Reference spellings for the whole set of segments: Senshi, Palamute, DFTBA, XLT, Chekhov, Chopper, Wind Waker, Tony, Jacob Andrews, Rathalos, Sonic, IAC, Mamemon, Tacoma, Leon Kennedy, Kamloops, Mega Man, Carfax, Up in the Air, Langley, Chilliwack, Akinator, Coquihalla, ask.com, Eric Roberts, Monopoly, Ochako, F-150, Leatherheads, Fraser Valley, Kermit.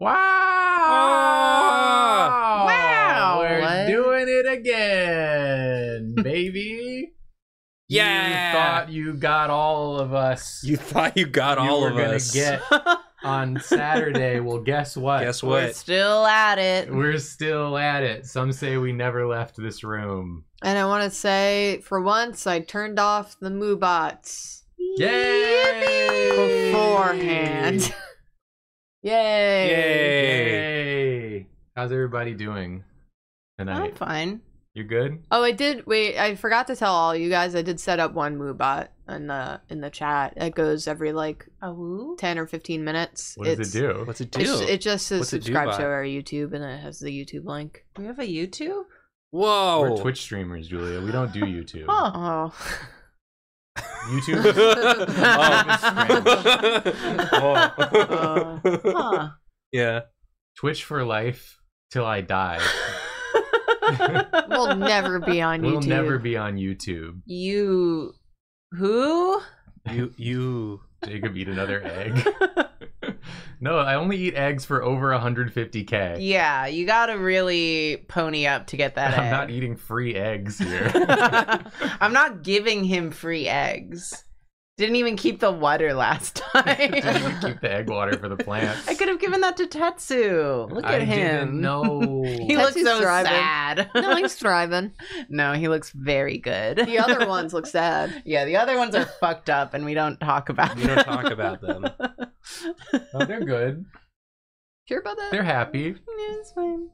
Wow! Oh, wow! We're doing it again, baby. Yeah! You thought you got all of us. You thought you got all of us. You were gonna get on Saturday. Well, guess what? Guess what? We're still at it. We're still at it. Some say we never left this room. And I want to say, for once, I turned off the Moobots. Yay! Beforehand. Yay! Yay! How's everybody doing tonight? I'm fine. You're good? Oh, I did. Wait, I forgot to tell all you guys. I did set up one Moobot in the chat. It goes every like 10 or 15 minutes. What does it do? What's it do? It just says subscribe to our YouTube, and it has the YouTube link. We have a YouTube? Whoa! We're Twitch streamers, Julia. We don't do YouTube. Oh. YouTube. Oh, huh. Yeah. Twitch for life till I die. We'll never be on YouTube. We'll never be on YouTube. You who? You Jacob eat another egg. No, I only eat eggs for over 150K. Yeah, you gotta really pony up to get that egg. I'm not eating free eggs here. I'm not giving him free eggs. Didn't even keep the water last time. Didn't even keep the egg water for the plants. I could have given that to Tetsu. Look at him. No, he looks so sad. No, he's thriving. No, he looks very good. The other ones look sad. Yeah, the other ones are fucked up, and we don't talk about them. We don't talk about them. Oh, they're good. Sure about that? They're happy. Yeah, it's fine.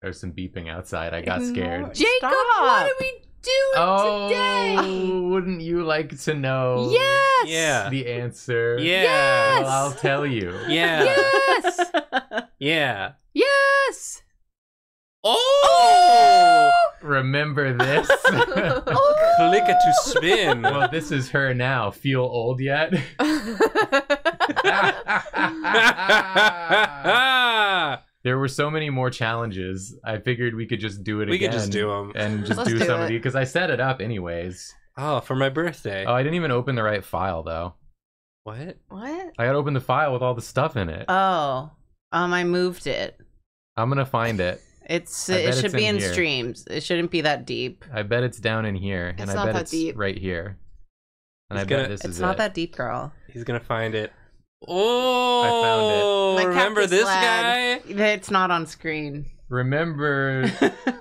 There's some beeping outside. I got scared. No, Jacob, stop. What are we doing? Today. Wouldn't you like to know? Yes. Yeah. The answer. Yeah. Yes. Well, I'll tell you. Yeah. Yes. Yeah. Yes. Oh. Remember this? Oh. Click it to spin. Well, this is her now. Feel old yet? There were so many more challenges. I figured we could just do it again. We could just do them. And just do some of these. Because I set it up anyways. Oh, for my birthday. Oh, I didn't even open the right file, though. What? What? I got to open the file with all the stuff in it. Oh. I moved it. I'm going to find it. It should be in streams. It shouldn't be that deep. I bet it's down in here. And I bet it's right here. And I bet this is it. It's not that deep, girl. He's going to find it. Oh, I found it. Remember this guy? It's not on screen. Remember,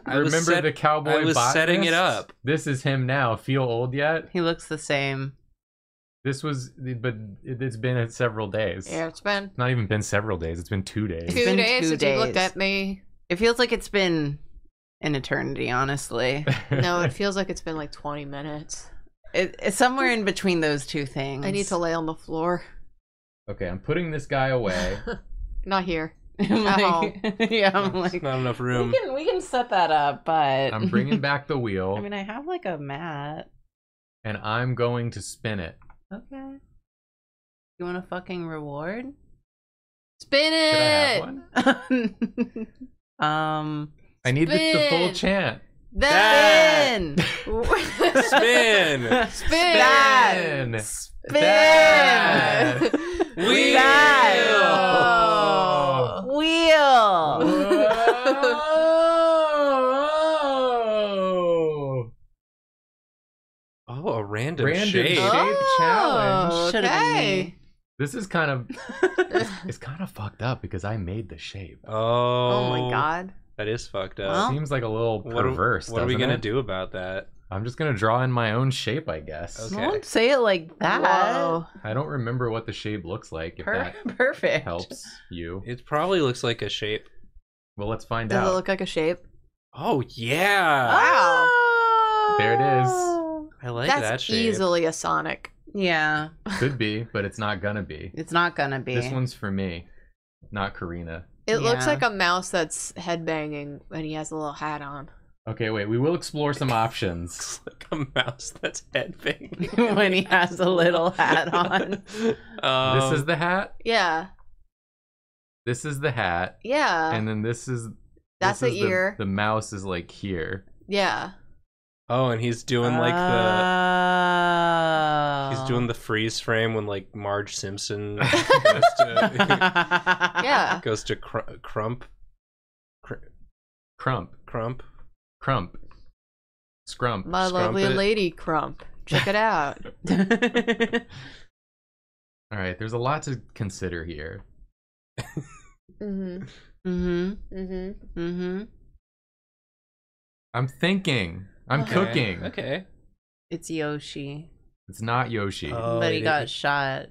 remember the cowboy botanist? I was setting it up. This is him now. Feel old yet? He looks the same. This was, but it's been several days. Yeah, it's been. It's not even been several days. It's been 2 days. It's been 2 days since you looked at me. It feels like it's been an eternity, honestly. No, it feels like it's been like 20 minutes. It's somewhere in between those two things. I need to lay on the floor. Okay, I'm putting this guy away. Not here. Yeah, I'm like, not enough room. We can set that up, but I'm bringing back the wheel. I mean, I have like a mat, and I'm going to spin it. Okay. You want a fucking reward? Spin it. Could I have one? I need the full chant. Then spin. Spin. Spin. Wheel. Oh, a random shape challenge. Should have been me. This is kind of it's kind of fucked up because I made the shape. Oh my god. That is fucked up. Well, seems like a little perverse. What are we gonna do about that? I'm just gonna draw in my own shape, I guess. Okay. Don't say it like that. Wow. I don't remember what the shape looks like. If that perfect helps you. It probably looks like a shape. Well, let's find out. Does it look like a shape? Oh yeah! Wow. Oh. There it is. I like that shape. That's easily a Sonic. Yeah. Could be, but it's not gonna be. It's not gonna be. This one's for me, not Karina. It looks like a mouse that's headbanging and he has a little hat on. Okay, wait, we will explore some options. Like a mouse that's headbanging when he has a little hat on. This is the hat? Yeah. This is the hat. Yeah. And then this is the ear. The mouse is like here. Yeah. Oh, and he's doing like the He's doing the freeze frame when like Marge Simpson goes to Crump. My lovely lady Crump. Check it out. All right, there's a lot to consider here. I'm thinking. I'm cooking. Okay. It's Yoshi. It's not Yoshi. Oh, but he got shot.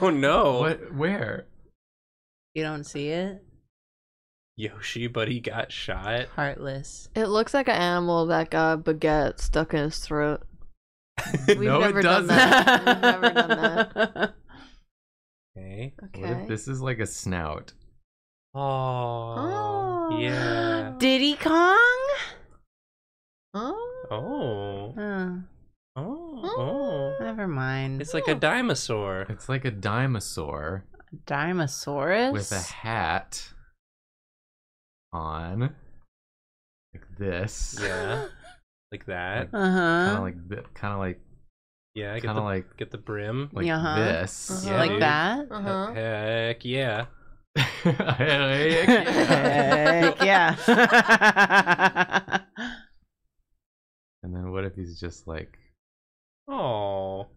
Oh no. What? Where? You don't see it? Yoshi, but he got shot. Heartless. It looks like an animal that got baguette stuck in his throat. We've never done that. We've never done that. Okay. What if this is like a snout? Oh. Yeah. Diddy Kong? Oh. Oh. Oh. Never mind. It's like a dinosaur. It's like a dinosaur. Dinosaurus? With a hat. On like this, yeah, like that, kind of like the brim, like this, yeah, like that, heck yeah, heck yeah. And then what if he's just like, oh,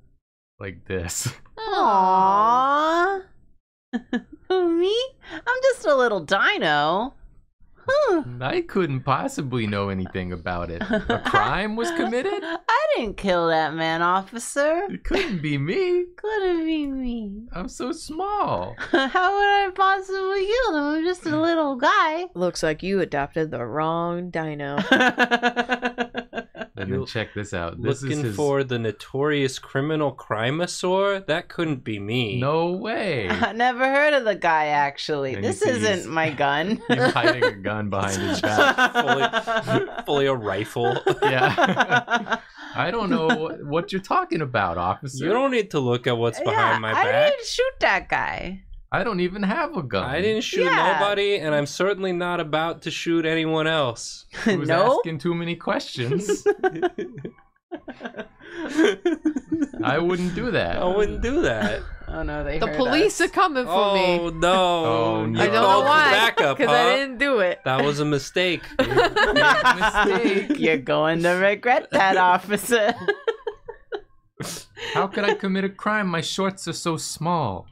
like this, aww, who me? I'm just a little dino. I couldn't possibly know anything about it. A crime was committed? I didn't kill that man, officer. It couldn't be me. Couldn't be me. I'm so small. How would I possibly kill him? I'm just a little guy. Looks like you adopted the wrong dino. And then check this out. This looking is his... for the notorious criminal Crimeasaur? That couldn't be me. No way. I never heard of the guy, actually. And this isn't my gun. He's hiding a gun behind his back. fully a rifle. Yeah. I don't know what you're talking about, officer. You don't need to look at what's behind my back. I didn't shoot that guy. I don't even have a gun. I didn't shoot nobody, and I'm certainly not about to shoot anyone else. Who's asking too many questions? I wouldn't do that. I wouldn't do that. Oh no, they heard police us. Are coming for me. Oh no. Oh no. I don't know why. Because I didn't do it. That was a mistake. Mistake. You're going to regret that, officer. How could I commit a crime? My shorts are so small.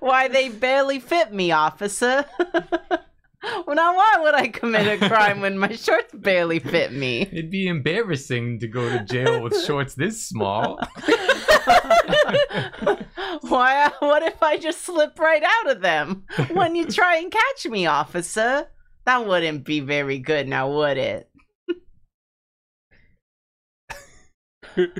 Why, they barely fit me, officer. Well, now why would I commit a crime when my shorts barely fit me? It'd be embarrassing to go to jail with shorts this small. Why? What if I just slip right out of them when you try and catch me, officer? That wouldn't be very good now, would it? Officer,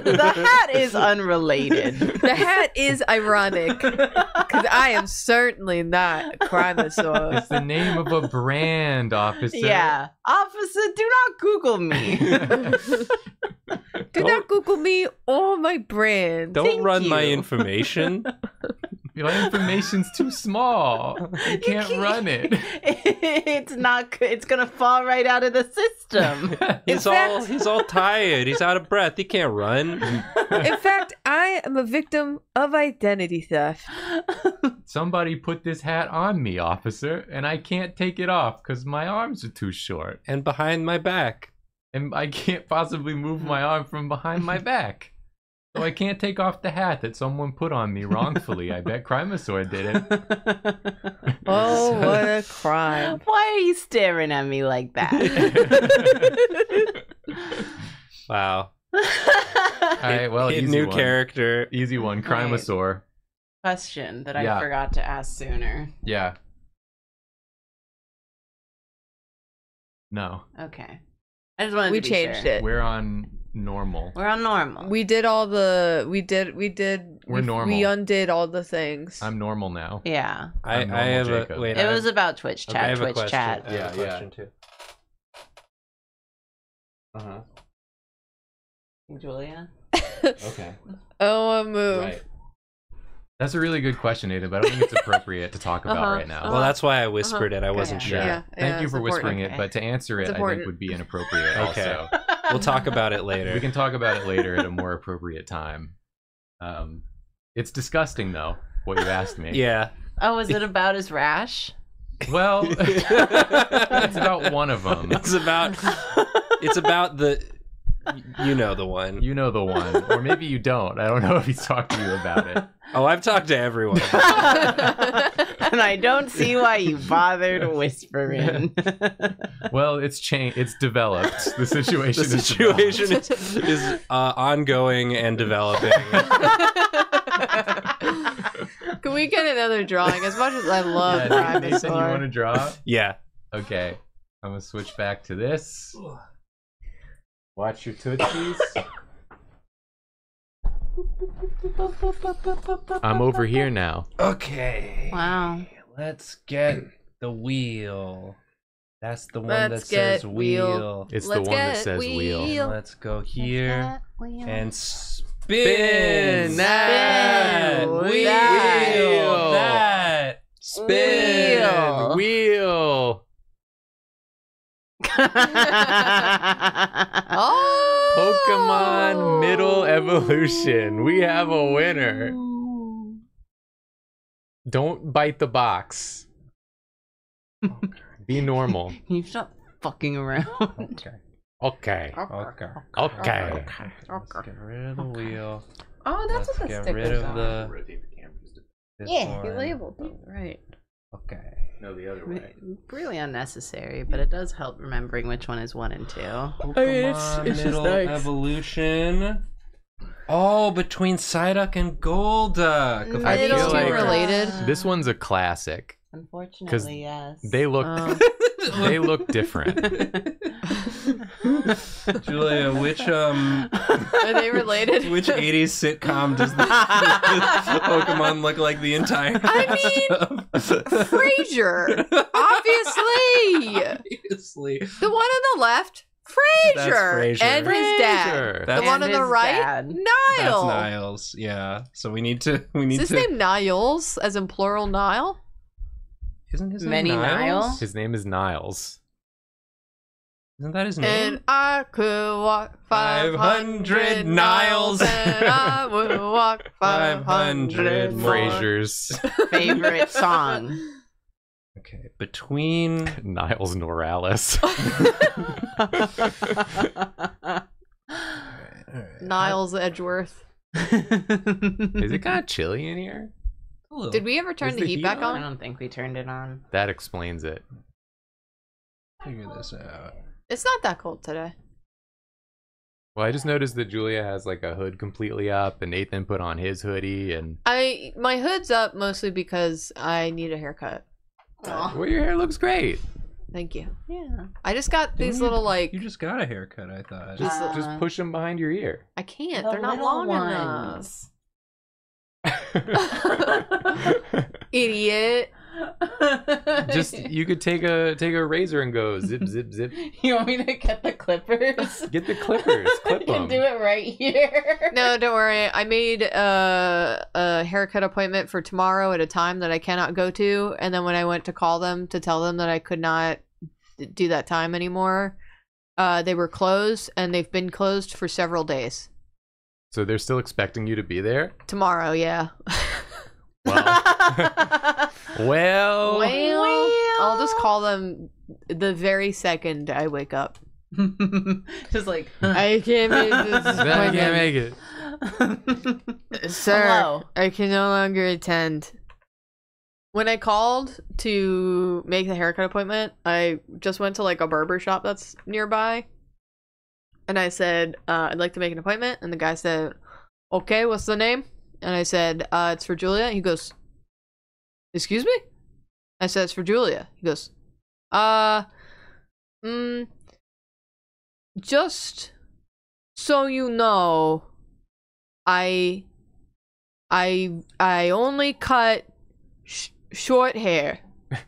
the hat is unrelated. The hat is ironic because I am certainly not a Crimeasaur. It's the name of a brand, officer. Yeah, officer, do not Google me. do not Google me or my brand. Thank you. My information. Your information's too small. You can't run it. It's not good. It's going to fall right out of the system. he's all tired. He's out of breath. He can't run. In fact, I am a victim of identity theft. Somebody put this hat on me, officer, and I can't take it off because my arms are too short. And behind my back. And I can't possibly move my arm from behind my back. So I can't take off the hat that someone put on me wrongfully. I bet Crimeasaur did it. Oh, what a crime. Why are you staring at me like that? Wow. All right, well, new character. Easy one, Crimeasaur. Question that I forgot to ask sooner. Yeah. No. Okay. I just wanted to be sure. We changed it. We're on... normal. We're on normal. We did all the we undid all the things. I'm normal now. Yeah. It was about Twitch chat. I have a question. Yeah. Julia. Okay. Oh, I move. Right. That's a really good question, Ada, but I don't think it's appropriate to talk about right now. Well, that's why I whispered it. I wasn't sure. Yeah. Thank you for whispering it, but to answer it, I think would be inappropriate also. We'll talk about it later. We can talk about it later at a more appropriate time. It's disgusting, though, what you asked me. Yeah. Oh, is it about his rash? Well, it's about one of them. It's about the... You know the one. You know the one. Or maybe you don't. I don't know if he's talked to you about it. Oh, I've talked to everyone. And I don't see why you bothered whispering. Well, it's changed. It's developed. The situation is ongoing and developing. Can we get another drawing? As much as I love Crimeasaur. You want to draw? Yeah. Okay. I'm going to switch back to this. Watch your tootsies. I'm over here now. Okay. Wow. Let's get the wheel. That's the one that says wheel. It's the one that says wheel. Let's go here and spin that wheel. That spin wheel. Pokemon Middle Evolution. We have a winner. Don't bite the box. Be normal. Can you stop fucking around? Okay. Let's get rid of the wheel. Oh, that's what the stickers are. Yeah, you labeled them. Right. Okay. No, the other way. Really unnecessary, but it does help remembering which one is 1 and 2. Pokemon it's Middle Evolution. Oh, between Psyduck and Golduck. Are these two related? This one's a classic. Unfortunately, yes. They look they look different. Julia, which are they related? Which 80s sitcom does the Pokemon look like the entire? I mean, Frasier, obviously. The one on the left, Frasier, and his dad. The one on the right, Niles. That's Niles. Yeah. So we need to. Is his name Niles, as in plural Nile? Isn't his name Niles? His name is Niles. Isn't that his name? And I could walk 500 Niles. And I would walk 500 Frasier's favorite song. Okay, between Niles Norales. All right. Niles Edgeworth. Is it kind of chilly in here? Did we ever turn the heat back on? I don't think we turned it on. That explains it. Figure this out. It's not that cold today. Well, I just noticed that Julia has like a hood completely up, and Nathan put on his hoodie, and my hood's up mostly because I need a haircut. Aww. Well, your hair looks great. Thank you. Yeah. I just got these little like. You just got a haircut, I thought. Just push them behind your ear. I can't. They're not long enough. Idiot. Just you could take a razor and go zip zip zip. You want me to get the clippers? Get the clippers. Clip them. You can do it right here. No, don't worry. I made a haircut appointment for tomorrow at a time that I cannot go to, and then when I went to call them to tell them that I could not do that time anymore, they were closed, and they've been closed for several days. So they're still expecting you to be there? Tomorrow, yeah. Well, I'll just call them the very second I wake up. Just like, I can't make this appointment. I can't make it. Sir, hello. I can no longer attend. When I called to make the haircut appointment, I just went to like a barber shop that's nearby. And I said, I'd like to make an appointment. And the guy said, okay, what's the name? And I said, it's for Julia. And he goes, excuse me? I said, it's for Julia. He goes, just so you know, I only cut short hair. And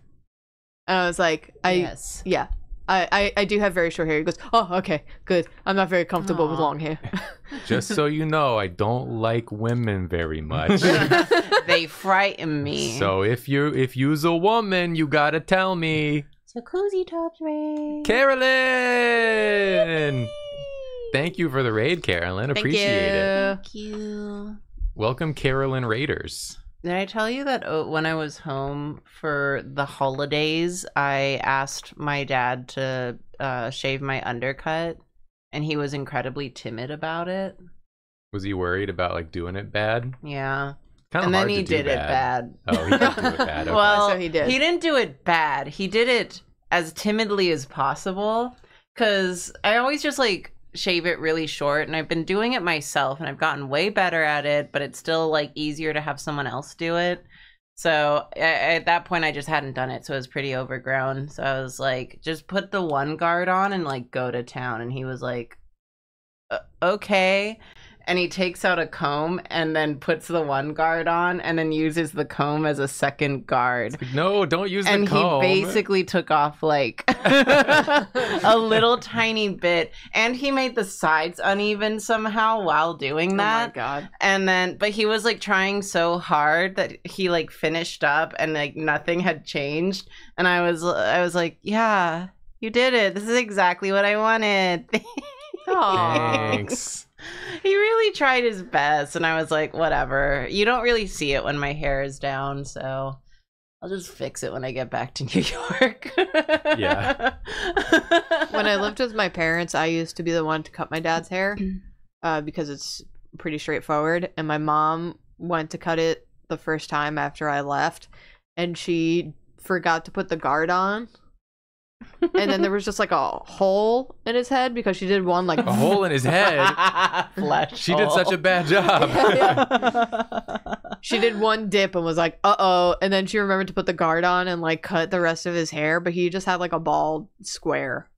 I was like, yes. Yeah. I do have very short hair. He goes, oh, okay, good. I'm not very comfortable with long hair. Just so you know, I don't like women very much. They frighten me. So if you's a woman, you gotta tell me. So Koozie Top's raid. Carolyn! Yippee! Thank you for the raid, Carolyn. Appreciate it. Thank you. Welcome, Carolyn Raiders. Did I tell you that when I was home for the holidays, I asked my dad to shave my undercut, and he was incredibly timid about it. Was he worried about like doing it bad? Yeah. Kind of hard to do bad. And then he did it bad. Oh, he did do it bad. Okay. Well, so he did. He didn't do it bad. He did it as timidly as possible, because I always just like shave it really short, and I've been doing it myself and I've gotten way better at it, but it's still like easier to have someone else do it. So at that point I just hadn't done it, so it was pretty overgrown. So I was like, just put the one guard on and like go to town. And he was like, okay. And he takes out a comb and then puts the one guard on and then uses the comb as a second guard. Like, no, don't use the comb. And he basically took off like a little tiny bit. And he made the sides uneven somehow while doing that. Oh my God. And then, but he was like trying so hard that he like finished up and like nothing had changed. And I was like, yeah, you did it. This is exactly what I wanted. Thanks. He really tried his best, and I was like, whatever. You don't really see it when my hair is down, so I'll just fix it when I get back to New York. Yeah. When I lived with my parents, I used to be the one to cut my dad's hair because it's pretty straightforward. And my mom went to cut it the first time after I left, and she forgot to put the guard on. And then there was just like a hole in his head because she did one like a hole in his head. She did such a bad job. She did one dip and was like, uh-oh. And then she remembered to put the guard on and like cut the rest of his hair, but he just had like a bald square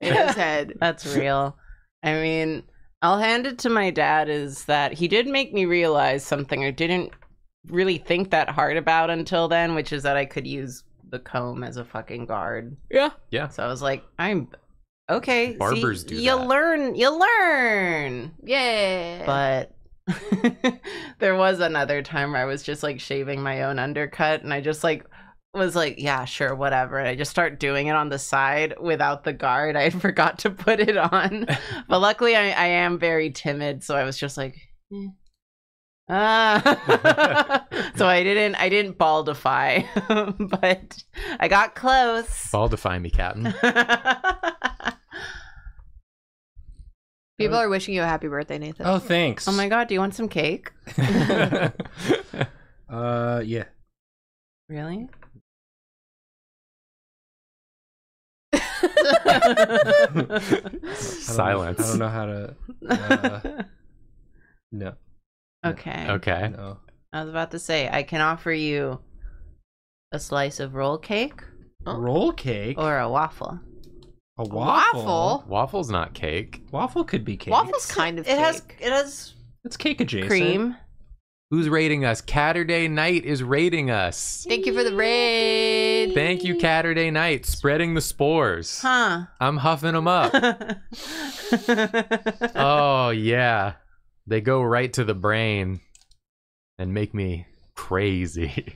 in his head. That's real. I mean, I'll hand it to my dad is that he did make me realize something I didn't really think that hard about until then, which is that I could use the comb as a fucking guard. Yeah. Yeah. So I was like, I'm okay. Barbers see, do you that. Learn. You learn. Yeah. But there was another time where I was just like shaving my own undercut, and I just like was like, yeah, sure, whatever. And I just start doing it on the side without the guard. I forgot to put it on. But luckily I am very timid, so I was just like, eh. So I didn't baldify, but I got close. Baldify me, Captain. People are wishing you a happy birthday, Nathan. Oh, thanks. Oh my God, do you want some cake? Yeah. Really? Silence. I don't know how to. No. Okay. Okay. No. I was about to say, I can offer you a slice of roll cake. Oh. Roll cake? Or a waffle. A waffle? Waffle's not cake. Waffle could be cake. Waffle's kind of cake. It has it's cake adjacent. Cream. Who's raiding us? Catterday Night is raiding us. Thank you for the raid. Thank you, Catterday Night. Spreading the spores. Huh. I'm huffing them up. Oh, yeah. They go right to the brain and make me crazy.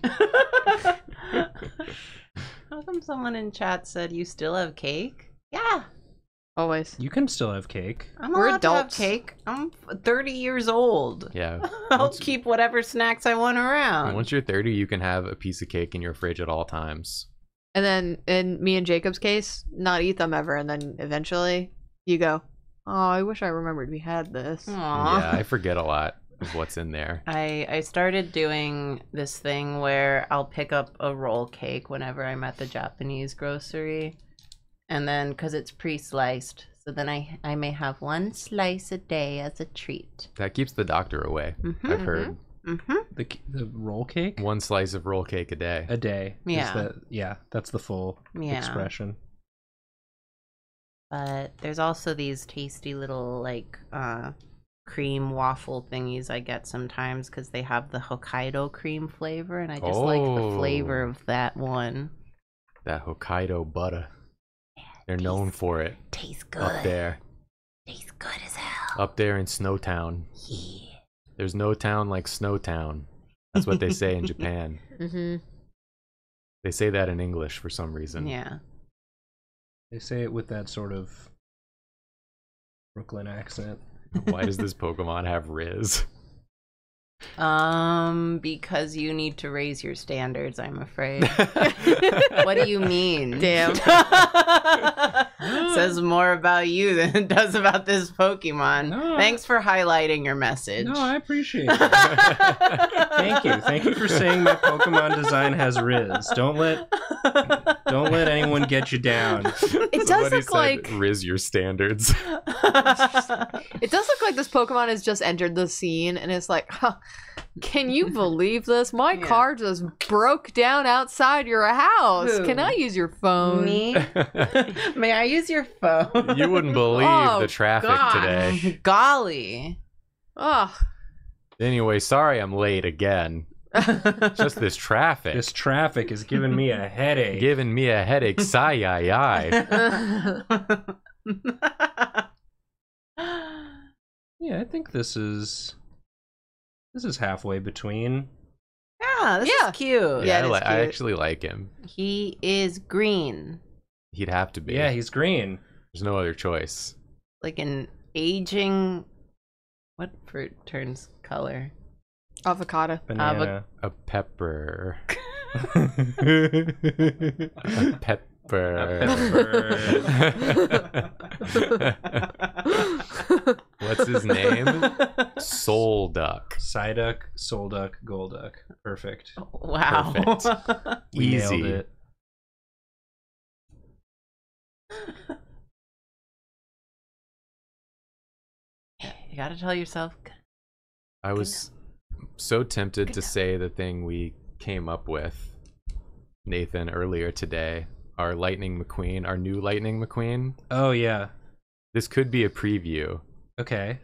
How come someone in chat said you still have cake? Yeah. Always. You can still have cake. We're adults. To have cake. I'm 30 years old. Yeah. I'll keep whatever snacks I want around. Once you're 30, you can have a piece of cake in your fridge at all times. And then in me and Jacob's case, not eat them ever. And then eventually you go, oh, I wish I remembered we had this. Aww. Yeah, I forget a lot of what's in there. I started doing this thing where I'll pick up a roll cake whenever I'm at the Japanese grocery. And then, because it's pre-sliced, so then I may have one slice a day as a treat. That keeps the doctor away, I've heard. Mm-hmm. The roll cake? One slice of roll cake a day. A day. Yeah. That's the full expression. But there's also these tasty little, like, cream waffle thingies I get sometimes because they have the Hokkaido cream flavor, and I just like the flavor of that one. That Hokkaido butter. Yeah, They're known for it. Tastes good. Up there. Tastes good as hell. Up there in Snowtown. Yeah. There's no town like Snowtown. That's what they say in Japan. Mm-hmm. They say that in English for some reason. Yeah. They say it with that sort of Brooklyn accent. Why does this Pokemon have Riz? Because you need to raise your standards, I'm afraid. What do you mean? Damn. It says more about you than it does about this Pokemon. No. Thanks for highlighting your message. No, I appreciate it. Thank you. Thank you for saying my Pokemon design has Riz. Don't let anyone get you down. It does look like Riz your standards. It does look like this Pokemon has just entered the scene and it's like, huh, can you believe this? My car just broke down outside your house. Who? Can I use your phone? Me? May I use your phone? You wouldn't believe the traffic today. Golly. Oh. Anyway, sorry I'm late again. Just this traffic. This traffic is giving me a headache. Giving me a headache. Yeah, I think this is halfway between. Yeah, this is cute. Yeah, I actually like him. He is green. He'd have to be. Yeah, he's green. There's no other choice. Like an aging. What fruit turns color? Avocado. Banana. A pepper. A pepper. A pepper. What's his name? Solduck. Psyduck, Solduck, Golduck. Perfect. Wow. Perfect. Easy. Nailed it. You gotta tell yourself. I was so tempted to say the thing we came up with, Nathan, earlier today. Our Lightning McQueen, our new Lightning McQueen. Oh yeah. This could be a preview. Okay.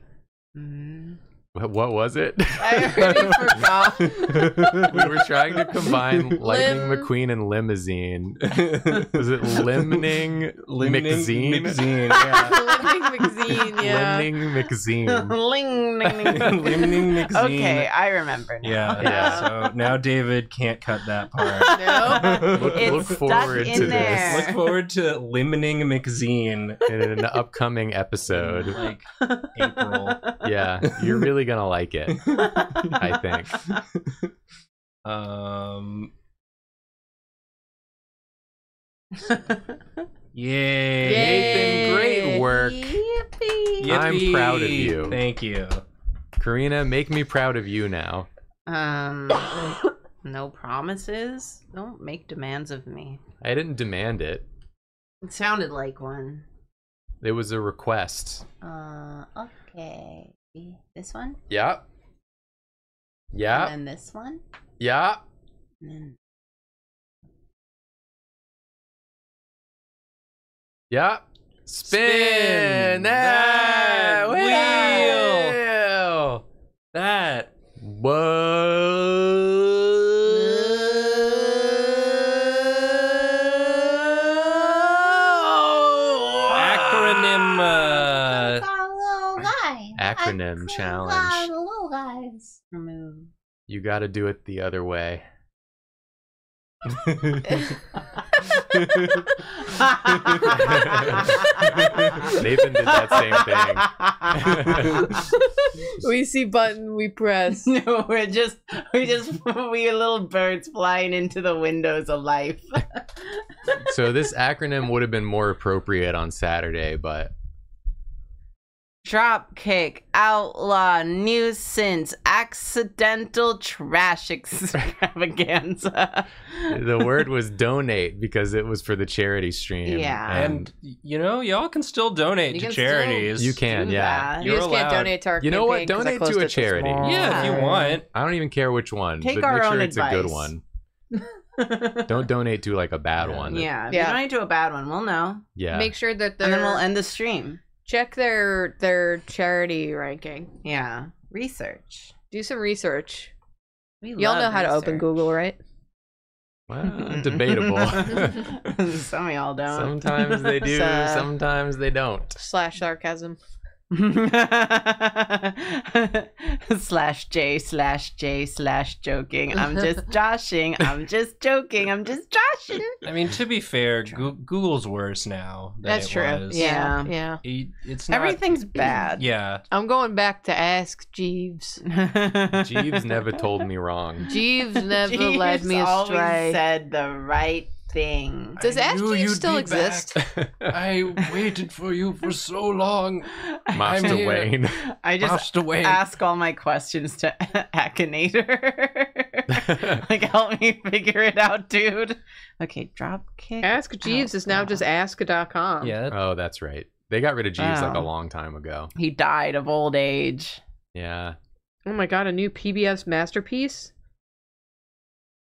Mm. What was it? I already forgot. We were trying to combine Lightning McQueen and Limousine. Was it Limning McZine? McZine, yeah. Limning McZine, yeah. Limning McZine. Limning McZine. Okay, I remember now. Yeah. So now David can't cut that part. No. Look forward to this. Look forward to Limning McZine in an upcoming episode. Like April. Yeah. You're really gonna like it. I think yay. Nathan, great work. Yippee. I'm proud of you. Thank you, Karina. Make me proud of you now. No promises, don't make demands of me. I didn't demand it. It sounded like one. It was a request. Okay. This one? Yeah. Yeah. And then this one? Yeah. And then... Yeah. Spin that wheel. That was... Acronym challenge. You got to do it the other way. Nathan did that same thing. We see button, we press. No, we're little birds flying into the windows of life. So this acronym would have been more appropriate on Saturday, but. Dropkick, outlaw, nuisance, accidental trash extravaganza. The word was donate because it was for the charity stream. Yeah. And you know, y'all can still donate to charities. You can, yeah. You just can't donate to our campaign. You know what? Donate to a charity. Yeah, if you want. I don't even care which one. Take our own advice. Make sure it's a good one. Don't donate to like a bad one. Yeah. If you donate to a bad one, we'll know. Yeah. Make sure that they're... And then we'll end the stream. Check their charity ranking. Yeah. Research. Do some research. Y'all know how to open Google, right? Well, debatable. Some of y'all don't. Sometimes they do, sometimes they don't. Slash sarcasm. /J/J/joking. I'm just joshing. I'm just joking. I'm just joshing. I mean, to be fair, Google's worse now than it was. Yeah, yeah. It's not, everything's bad. Yeah. I'm going back to Ask Jeeves. Jeeves never told me wrong. Jeeves never led me astray. Always said the right thing. Does Ask Jeeves still exist? I waited for you for so long. Master Wayne. I just ask all my questions to Akinator. Like, help me figure it out, dude. Okay, dropkick. Ask Jeeves is now just ask.com. Yeah. Oh, that's right. They got rid of Jeeves like a long time ago. He died of old age. Yeah. Oh my god, a new PBS masterpiece?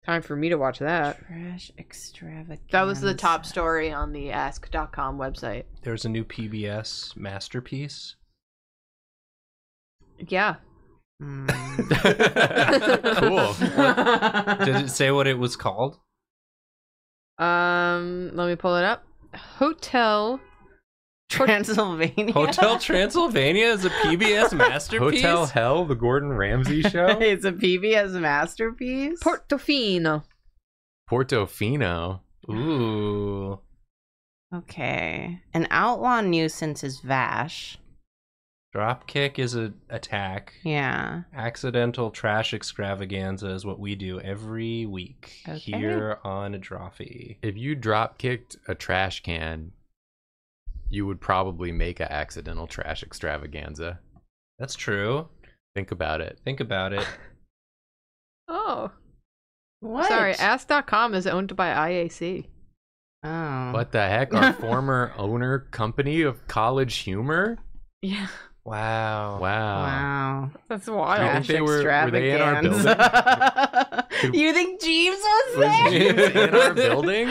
Time for me to watch that. Trash extravaganza. That was the top story on the ask.com website. There's a new PBS masterpiece. Yeah. Cool. Did it say what it was called? Let me pull it up. Hotel Transylvania. Hotel Transylvania is a PBS masterpiece. Hotel Hell, the Gordon Ramsay show. It's a PBS masterpiece. Portofino. Portofino. Ooh. Okay. An outlaw nuisance is Vash. Dropkick is an attack. Yeah. Accidental trash extravaganza is what we do every week here on Drawfee. If you dropkicked a trash can, you would probably make an accidental trash extravaganza. That's true. Think about it. Think about it. Oh. What? Sorry, Ask.com is owned by IAC. Oh. What the heck? Our former owner company of College Humor? Yeah. Wow. Wow. Wow. That's wild. You think they were they in our building? You think Jeeves was there? Jeeves in our building?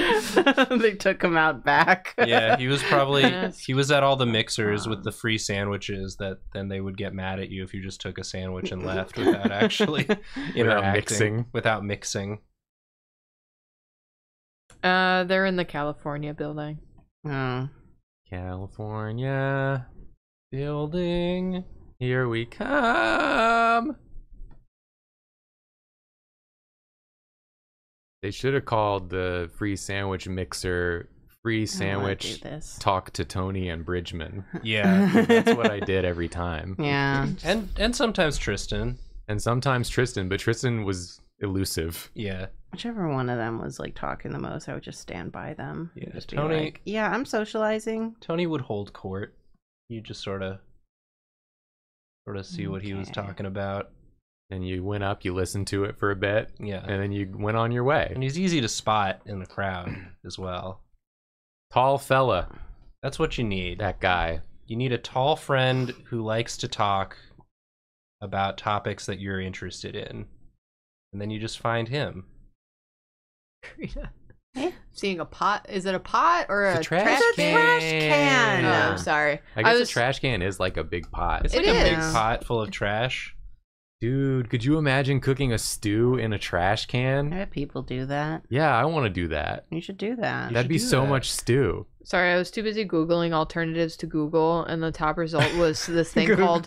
They took him out back. Yeah, he was probably, he was at all the mixers with the free sandwiches that then they would get mad at you if you just took a sandwich and left without actually interacting. Without mixing. They're in the California building. Oh. California building, here we come. They should have called the free sandwich mixer free sandwich talk to Tony and Bridgman. Yeah. That's what I did every time. Yeah. And sometimes Tristan. And sometimes Tristan, but Tristan was elusive. Yeah. Whichever one of them was like talking the most, I would just stand by them. Yeah. Just Tony, like, yeah, I'm socializing. Tony would hold court. You just sort of see what he was talking about. And you went up, you listened to it for a bit. Yeah. And then you went on your way. And he's easy to spot in the crowd as well. Tall fella. That's what you need. That guy. You need a tall friend who likes to talk about topics that you're interested in. And then you just find him. Karina. I'm seeing a pot. Is it a pot or a trash can? It's a trash can. Oh, I'm sorry. I guess a trash can is like a big pot. It's like a big pot full of trash. Dude, could you imagine cooking a stew in a trash can? I bet people do that. Yeah, I want to do that. You should do that. That'd be so much stew. Sorry, I was too busy Googling alternatives to Google, and the top result was this thing called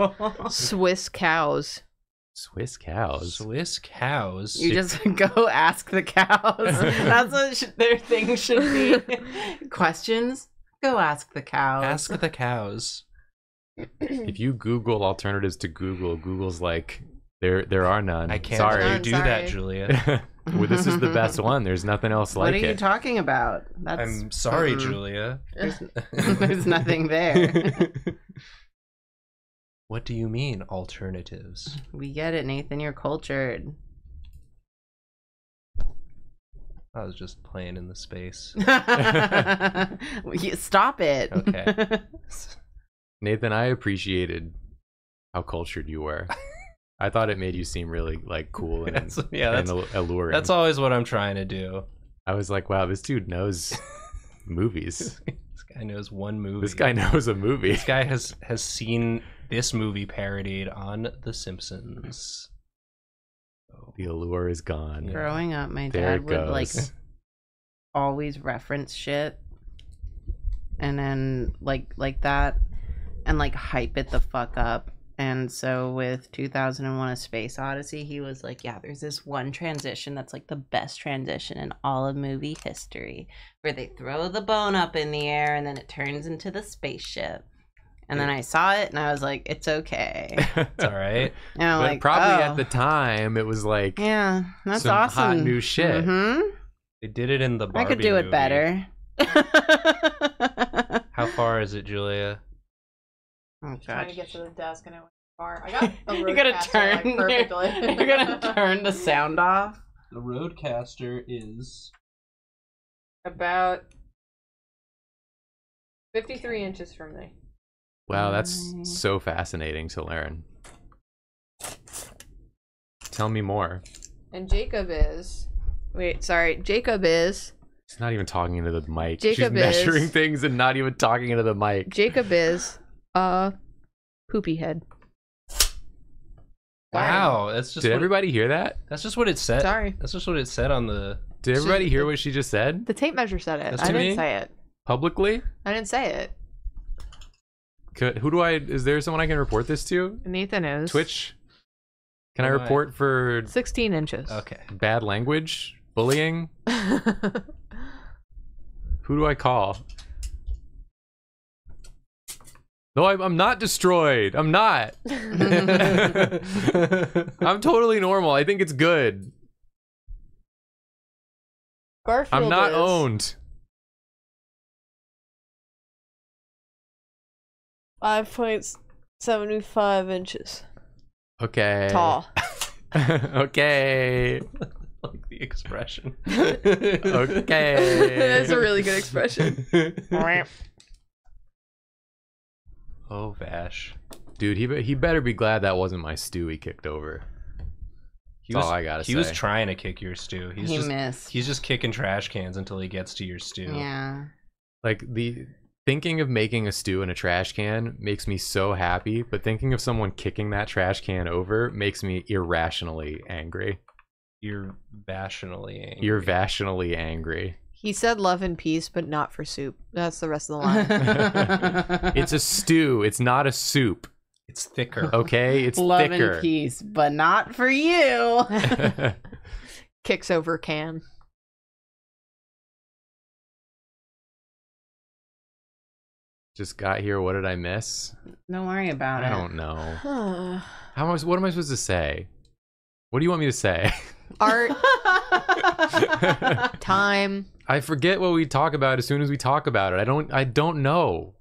Swiss cows. Swiss cows. Swiss cows. You just go ask the cows. That's what their thing should be. Questions? Go ask the cows. Ask the cows. If you Google alternatives to Google, Google's like, there are none. I can't do that, Julia. Well, this is the best one. There's nothing else like it. What are you talking about? That's... I'm sorry, Julia. There's nothing there. What do you mean, alternatives? We get it, Nathan. You're cultured. I was just playing in the space. Stop it. Okay. Nathan, I appreciated how cultured you were. I thought it made you seem really like cool and, and alluring. That's always what I'm trying to do. I was like, wow, this dude knows movies. This guy knows one movie. This guy knows a movie. This guy has seen this movie parodied on The Simpsons. The allure is gone. Growing up, my dad would like always reference shit and then like that and like hype it the fuck up. And so with 2001 A Space Odyssey, he was like, yeah, there's this one transition that's like the best transition in all of movie history where they throw the bone up in the air and then it turns into the spaceship. And then I saw it and I was like, it's okay. It's all right. And I'm like, probably at the time it was like, yeah, that's some awesome. Hot new shit. Mm-hmm. They did it in the Barbie I could do movie. It better. How far is it, Julia? Oh, trying to get to the desk and it went far. I got a roadcaster. You're gonna turn the sound off. The roadcaster is about 53 inches from me. Wow, that's so fascinating to learn. Tell me more. And Jacob is. Wait, sorry. Jacob is. She's not even talking into the mic. Jacob She's measuring is, things and not even talking into the mic. Jacob is. Poopy head. Wow, that's just. Did everybody hear that? That's just what it said. Sorry, that's just what it said on the. Did everybody hear what she just said? The tape measure said it. I didn't say it publicly. I didn't say it. Who do I? Is there someone I can report this to? Nathan is Twitch. Can I report for 16 inches? Okay. Bad language, bullying. Who do I call? No, I'm not destroyed. I'm not. I'm totally normal. I think it's good. Garfield I'm not is. Owned. 5.75 inches. Okay. Tall. Okay. Like the expression. Okay. That's a really good expression. Oh, Vash. Dude, he better be glad that wasn't my stew he kicked over. That's all I gotta say. He was trying to kick your stew. He missed. He's just kicking trash cans until he gets to your stew. Yeah. Like, the thinking of making a stew in a trash can makes me so happy, but thinking of someone kicking that trash can over makes me irrationally angry. You're rationally angry. You're rationally angry. He said love and peace, but not for soup. That's the rest of the line. It's a stew. It's not a soup. It's thicker. Okay? It's love thicker. Love and peace, but not for you. Kicks over can. Just got here. What did I miss? Don't worry about it. I don't know. What am I supposed to say? What do you want me to say? Art. Time. I forget what we talk about as soon as we talk about it. I don't know.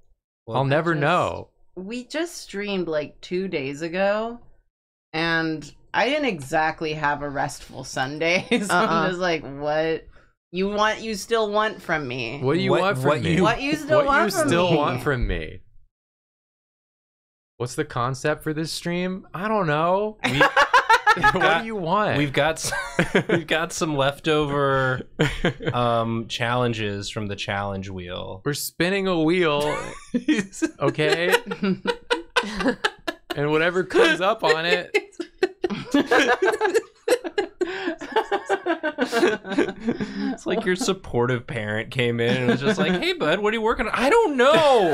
Well, I'll never know. We just streamed like 2 days ago and I didn't exactly have a restful Sunday. So I'm just like, what you still want from me? What do you want from me? What you still want from me? What's the concept for this stream? I don't know. What do you want? We've got some leftover challenges from the challenge wheel. We're spinning a wheel, okay? And whatever comes up on it. It's like your supportive parent came in and was just like, hey bud, what are you working on? I don't know.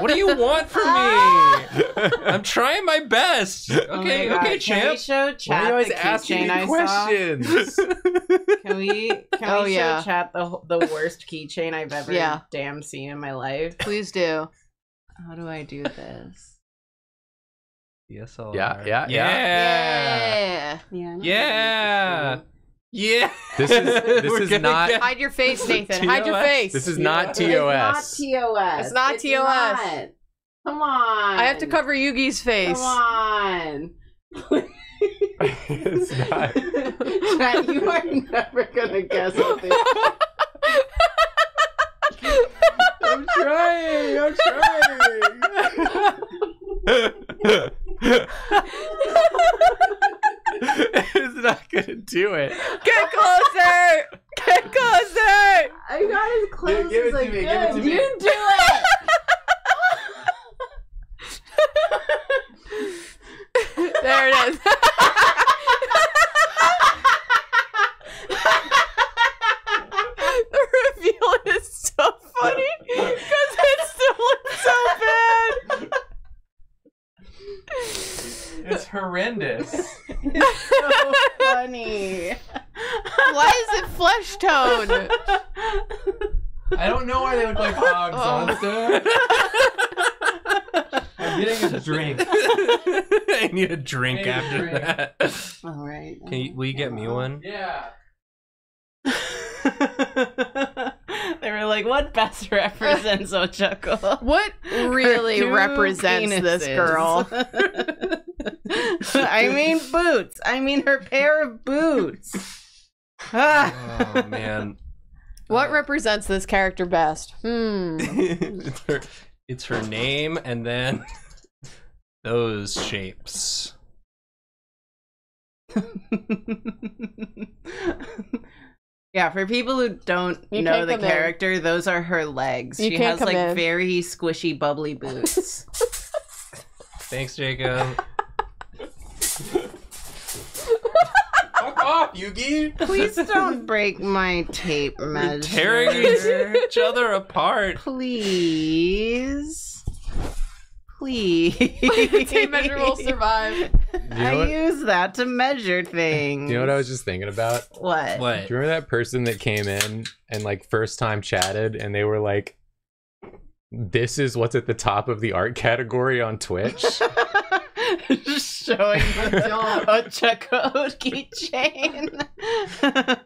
What do you want from me? I'm trying my best. Okay, oh my okay, champ. Can we show chat the keychain questions? Can we show chat the worst keychain I've ever damn seen in my life? Please do. How do I do this? DSLR. Yeah. This is not hide your face, Nathan. Hide your face. This is not TOS. It's not TOS. Come on. I have to cover Yugi's face. Come on. It's not. Chad, you are never gonna guess what this is. I'm trying. It's not gonna do it. Get closer! Get closer! I got as close as I could. You do it! There it is. The It's horrendous. It's so funny. Why is it flesh tone? I don't know why they look like hogs, Monster. I'm getting a drink. I need a drink after that. All right. Can you, will you get me one? Yeah. They were like, what best represents Ochako? What really represents this girl? I mean boots. I mean her pair of boots. Oh, man. What represents this character best? Hmm. It's her name and then those shapes. Yeah, for people who don't know the character, those are her legs. She has like very squishy, bubbly boots. Thanks, Jacob. Fuck off, Yugi! Please don't break my tape measure. You're tearing each other apart. Please. Please. The tape measure will survive. I use that to measure things. You know what I was just thinking about? What? What? Do you remember that person that came in and like first time chatted and they were like, this is what's at the top of the art category on Twitch? Just showing a checkout keychain.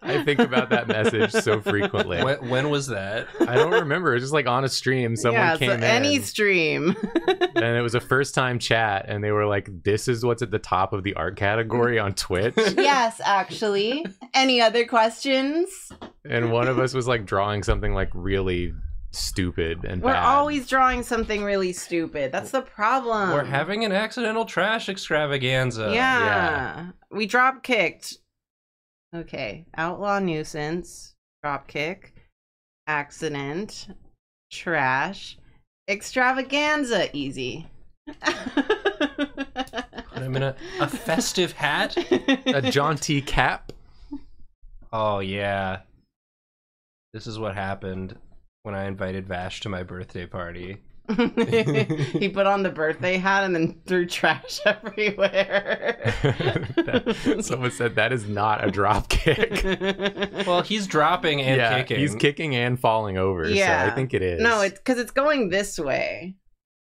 I think about that message so frequently. When was that? I don't remember. It was just like on a stream. Someone came in. Any stream. And it was a first time chat. And they were like, this is what's at the top of the art category on Twitch. Yes, actually. Any other questions? And one of us was like drawing something like really stupid and bad. We're always drawing something really stupid. That's the problem. We're having an accidental trash extravaganza. Yeah. We drop kicked. Okay. Outlaw nuisance. Drop kick. Accident. Trash. Extravaganza. Easy. Put him in a festive hat. A jaunty cap. Oh yeah. This is what happened when I invited Vash to my birthday party. He put on the birthday hat and then threw trash everywhere. Someone said that is not a drop kick. Well, he's dropping and kicking. He's kicking and falling over. Yeah. So I think it is. No, it's because it's going this way.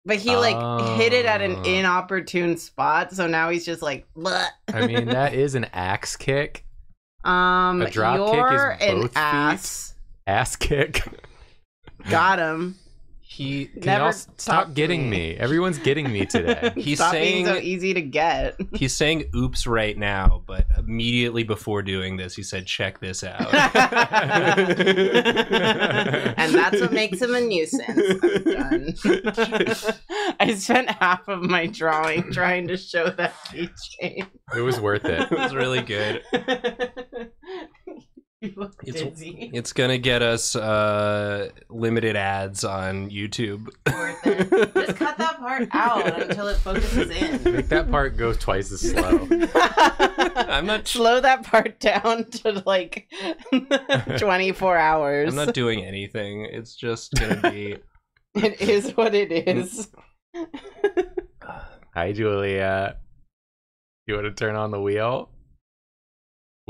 But he like hit it at an inopportune spot. So now he's just like, bleh. I mean, that is an axe kick. A drop kick is both feet. Ass kick. Got him. He never stop getting me. Everyone's getting me today. He's saying so easy to get. He's saying oops right now, but immediately before doing this, he said, check this out. And that's what makes him a nuisance. I'm done. I spent half of my drawing trying to show that keychain. It was worth it. It was really good. It's gonna get us limited ads on YouTube. Just cut that part out until it focuses in. Make that part go twice as slow. I'm not slow that part down to like 24 hours. I'm not doing anything. It's just gonna be. It is what it is. Hi, Julia. You want to turn on the wheel?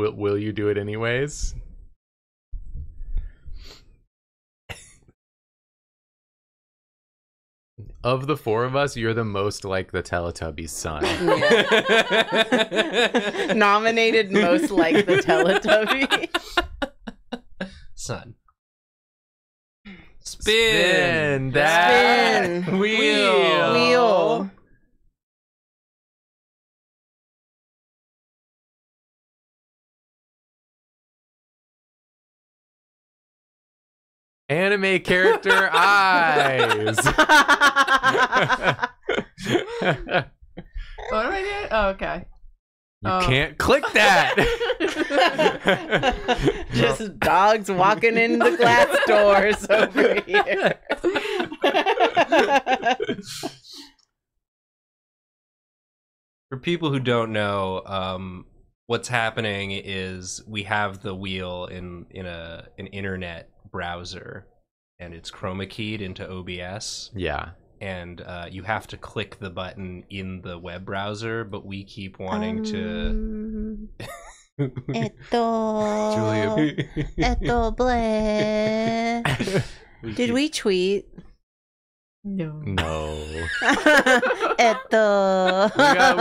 Will you do it anyways? Of the four of us, you're the most like the Teletubbies' son. Yeah. Nominated most like the Teletubby son. Spin that wheel. Anime character eyes. What am I doing? Oh, okay. You can't click that. Just dogs walking in the glass doors over here. For people who don't know, what's happening is we have the wheel in an internet browser, and it's chroma keyed into OBS. Yeah, and you have to click the button in the web browser, but we keep wanting to... Did we tweet? No. No. We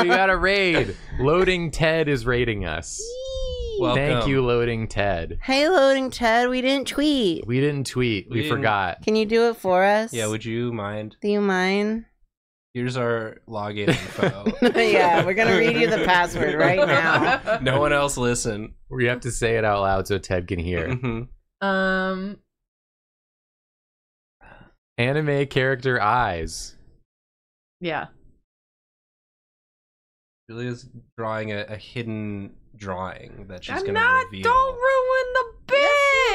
got a raid. Loading Ted is raiding us. Welcome. Thank you, Loading Ted. Hey, Loading Ted. We didn't tweet. We didn't tweet. We forgot. Can you do it for us? Yeah, would you mind? Do you mind? Here's our login info. Yeah, we're going to read you the password right now. No one else listen. We have to say it out loud so Ted can hear. Mm-hmm. Anime character eyes. Yeah. Julia's drawing a hidden drawing that she's going to reveal. Don't ruin the bit!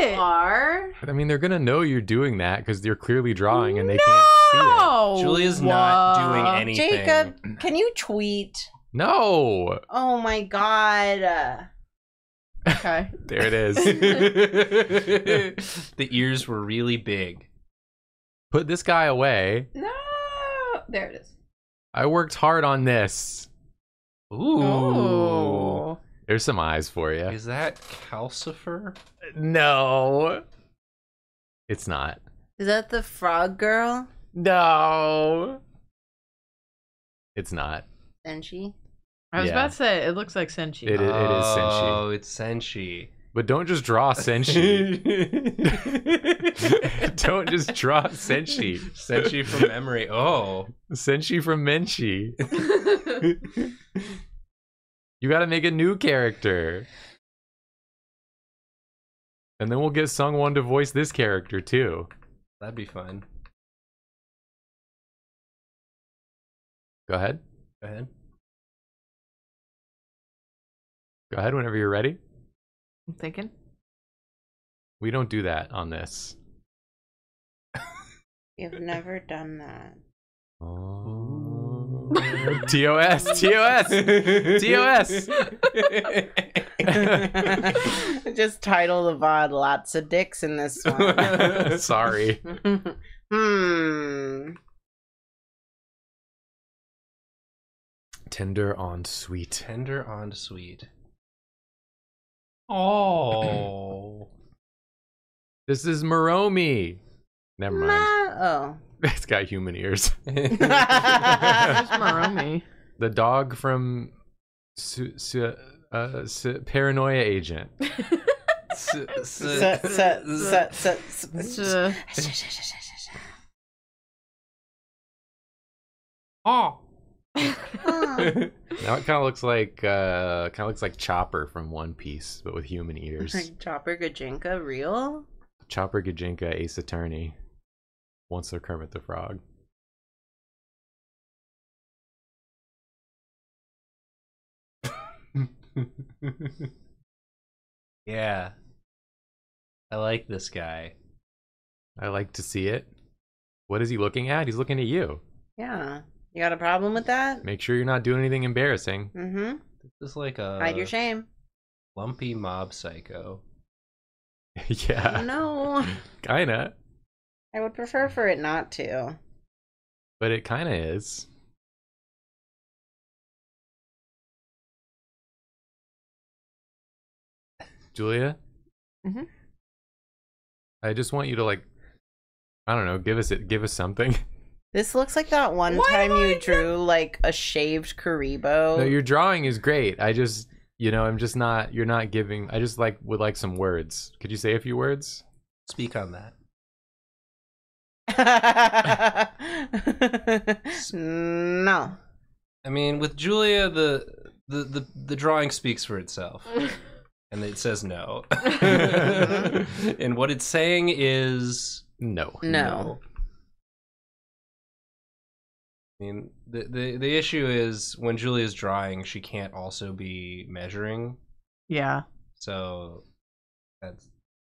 Yes, you are. I mean, they're going to know you're doing that because you're clearly drawing and they can't see it. Julia's not doing anything. Jacob, can you tweet? No. Oh, my God. Okay. There it is. The ears were really big. Put this guy away. No. There it is. I worked hard on this. Ooh. Oh. There's some eyes for you. Is that Calcifer? No. It's not. Is that the frog girl? No. It's not. Senshi? I was about to say, it looks like Senshi. It is Senshi. Oh, it's Senshi. But don't just draw Senshi. Don't just draw Senshi. Senshi from memory. Oh. Senshi from Menshi. You gotta make a new character. And then we'll get Sungwon to voice this character too. That'd be fun. Go ahead. Go ahead. Go ahead whenever you're ready. I'm thinking. We don't do that on this. You've never done that. Oh. TOS! TOS! TOS! Just title the VOD, lots of dicks in this one. Sorry. Tender on sweet. Tender on sweet. Oh. This is Moromi. Never mind. Oh. It's got human ears. It's Moromi. The dog from Paranoia Agent. Oh. Now it kind of looks like Chopper from One Piece, but with human ears. Like Chopper Gajinka, real? Chopper Gajinka, Ace Attorney. Once they're Kermit the Frog. Yeah. I like this guy. I like to see it. What is he looking at? He's looking at you. Yeah. You got a problem with that? Make sure you're not doing anything embarrassing. Mm-hmm. This is like a... Hide your shame. Lumpy mob psycho. Yeah. No. Kinda. I would prefer for it not to. But it kinda is. Julia? Mm-hmm. I just want you to, like, I don't know, give us something. This looks like that one time you drew like a shaved Karibo. No, your drawing is great. I just, you know, I'm just not, you're not giving, I just like, would like some words. Could you say a few words? Speak on that. No. I mean, with Julia, the drawing speaks for itself. And it says no. And what it's saying is no. No. I mean, the issue is when Julia's drawing, she can't also be measuring. Yeah. So that's,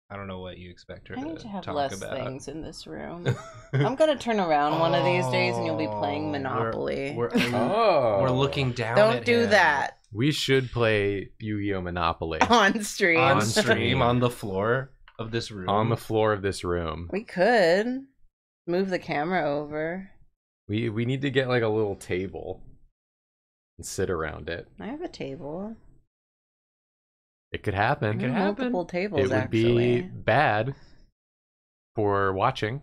I don't know what you expect her to talk about. I need to have less things in this room. I'm gonna turn around one of these days, and you'll be playing Monopoly. We're looking down. Don't do that. We should play Yu-Gi-Oh Monopoly on stream. On stream, on the floor of this room. On the floor of this room. We could move the camera over. We need to get like a little table and sit around it. I have a table. It could happen. It could happen. Multiple tables, it would actually be bad for watching.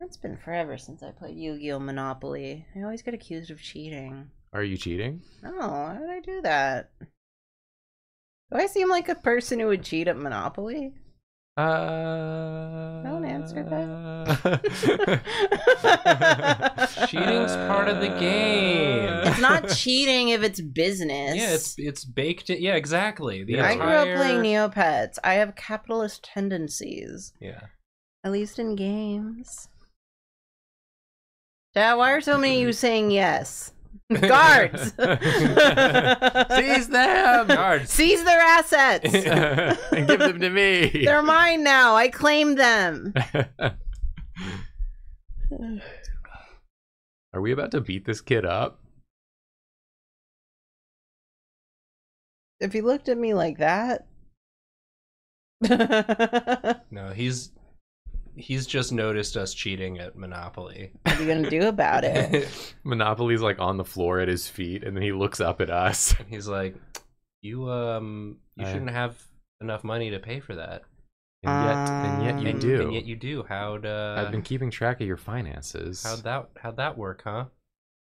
It's been forever since I played Yu-Gi-Oh Monopoly. I always get accused of cheating. Are you cheating? No, why would I do that? Do I seem like a person who would cheat at Monopoly? Don't answer that. Cheating's part of the game. It's not cheating if it's business. Yeah, it's baked in. Yeah, exactly. I grew up playing Neopets. I have capitalist tendencies. Yeah. At least in games. Dad, why are so many of you saying yes? Guards! Seize them! Guards. Seize their assets! And give them to me! They're mine now! I claim them! Are we about to beat this kid up? If he looked at me like that... No, he's just noticed us cheating at Monopoly. What are you gonna do about it? Monopoly's like on the floor at his feet, and then he looks up at us. And he's like, you shouldn't have enough money to pay for that. And yet you do. How'd I've been keeping track of your finances. How'd that work, huh?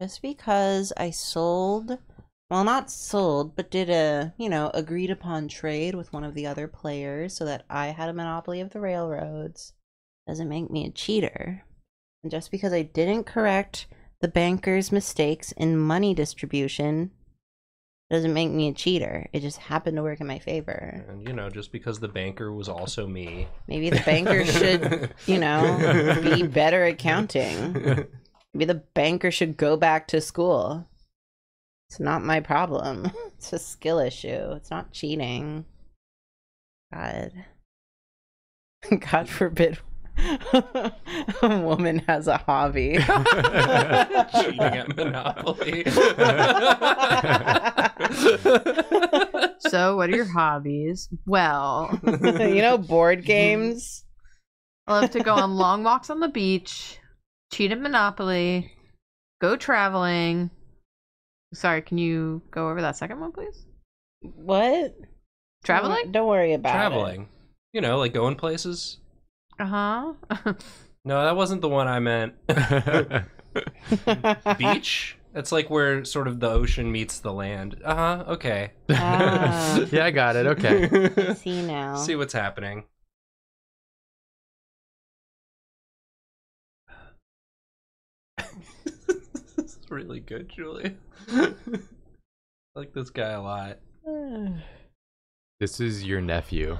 Just because I sold, well, not sold, but did a, you know, agreed upon trade with one of the other players so that I had a monopoly of the railroads. Doesn't make me a cheater. And just because I didn't correct the banker's mistakes in money distribution doesn't make me a cheater. It just happened to work in my favor. And, you know, just because the banker was also me. Maybe the banker should, you know, be better at counting. Maybe the banker should go back to school. It's not my problem. It's a skill issue. It's not cheating. God forbid a woman has a hobby. Cheating at Monopoly. So, what are your hobbies? Well, you know, board games. I love to go on long walks on the beach, cheat at Monopoly, go traveling. Sorry, can you go over that second one, please? What? Traveling? Don't worry about traveling. You know, like going places. Uh-huh. No, that wasn't the one I meant. Beach? That's like where sort of the ocean meets the land. Uh-huh, okay. Yeah, I got it, okay. I see now. See what's happening. This is really good, Julie. I like this guy a lot. This is your nephew.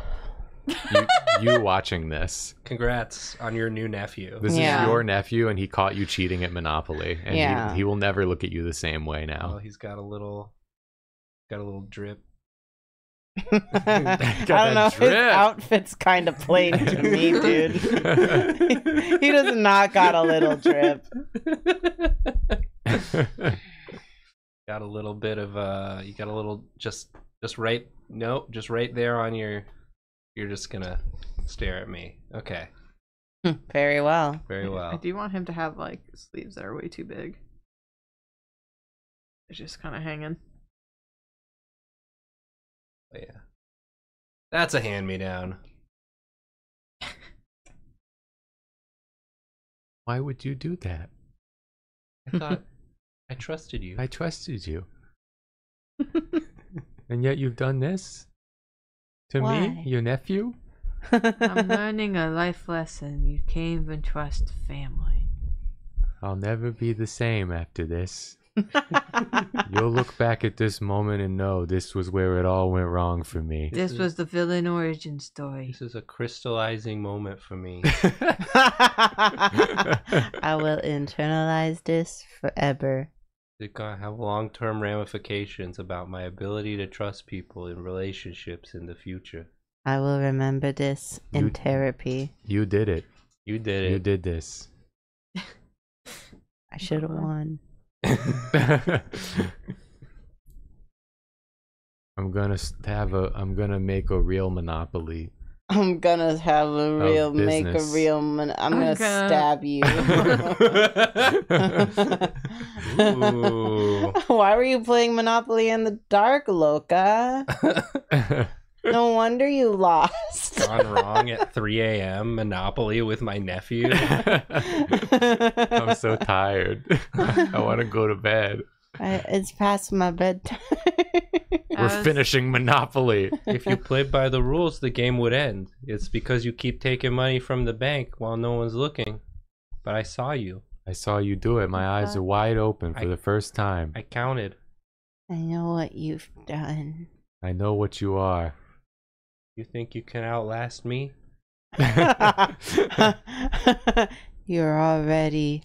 You watching this. Congrats on your new nephew. This is your nephew, and he caught you cheating at Monopoly. And he will never look at you the same way now. Well, he's got a little drip. I don't know, drip. His outfit's kind of plain to me, dude. He does not got a little drip. Got a little bit of you got a little just right, no, just right there on your... You're just gonna stare at me. Okay. Very well. Very well. I do want him to have, like, sleeves that are way too big. They're just kind of hanging. Oh, yeah. That's a hand-me-down. Why would you do that? I thought... I trusted you. I trusted you. And yet you've done this? To Why? Me, your nephew? I'm learning a life lesson. You can't even trust family. I'll never be the same after this. You'll look back at this moment and know this was where it all went wrong for me. This was the villain origin story. This is a crystallizing moment for me. I will internalize this forever. It's going to have long-term ramifications about my ability to trust people in relationships in the future. I will remember this in therapy. You did it. You did it. You did this. I should have won. I'm gonna make a real Monopoly I'm gonna have a real business. Make a real money. I'm gonna stab you. Why were you playing Monopoly in the dark, Loca? No wonder you lost. Gone wrong at 3 a.m. Monopoly with my nephew. I'm so tired. I want to go to bed. It's past my bedtime. We're finishing Monopoly. If you played by the rules, the game would end. It's because you keep taking money from the bank while no one's looking. But I saw you. I saw you do it. My eyes are wide open for the first time. I counted. I know what you've done. I know what you are. You think you can outlast me? You're already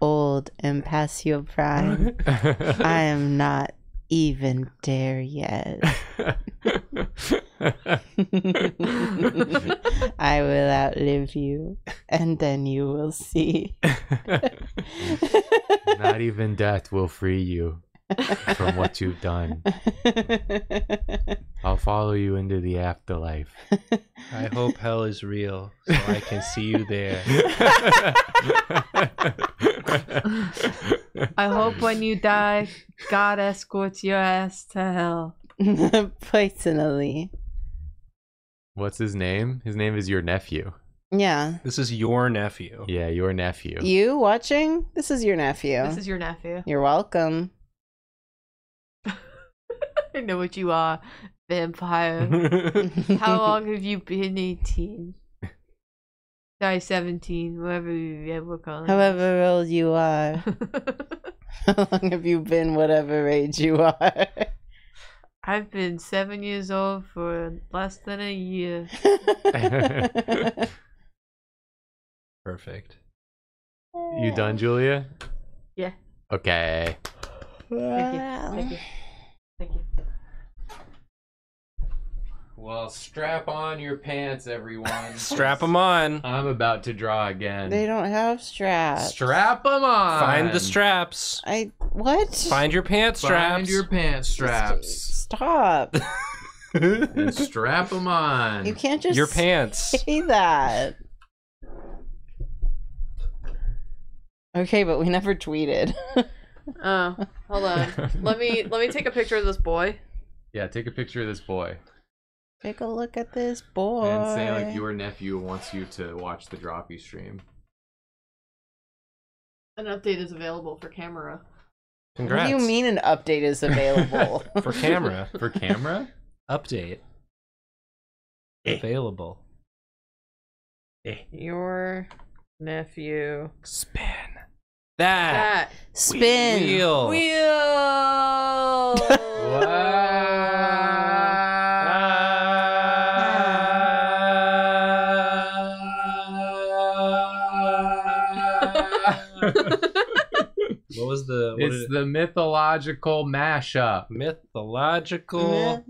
old and past your prime. I am not even there yet. I will outlive you, and then you will see. Not even death will free you from what you've done. I'll follow you into the afterlife. I hope hell is real so I can see you there. I hope when you die, God escorts your ass to hell. Personally. What's his name? His name is your nephew. Yeah. This is your nephew. Yeah, your nephew. You watching? This is your nephew. This is your nephew. You're welcome. I know what you are, vampire. How long have you been 18? Sorry, 17, whatever you were calling. However old you are. How long have you been whatever age you are? I've been 7 years old for less than a year. Perfect. You done, Julia? Yeah. Okay. Wow. Thank you. Thank you. Thank you. Well, strap on your pants, everyone. Strap them on. I'm about to draw again. They don't have straps. Strap them on. Find the straps. I what? Find your pants straps. Find your pants straps. Stop. And strap them on. You can't just your pants. Say that. Okay, but we never tweeted. Oh, hold on. Let me take a picture of this boy. Yeah, take a picture of this boy. Take a look at this boy. And say, like, your nephew wants you to watch the Droppy stream. An update is available for camera. Congrats. What do you mean an update is available? For camera. For camera? Update. Available. Your nephew. Spin. That. Spin. Wheel. Wheel. Wow. What was the? What it's the mythological mashup. Mythological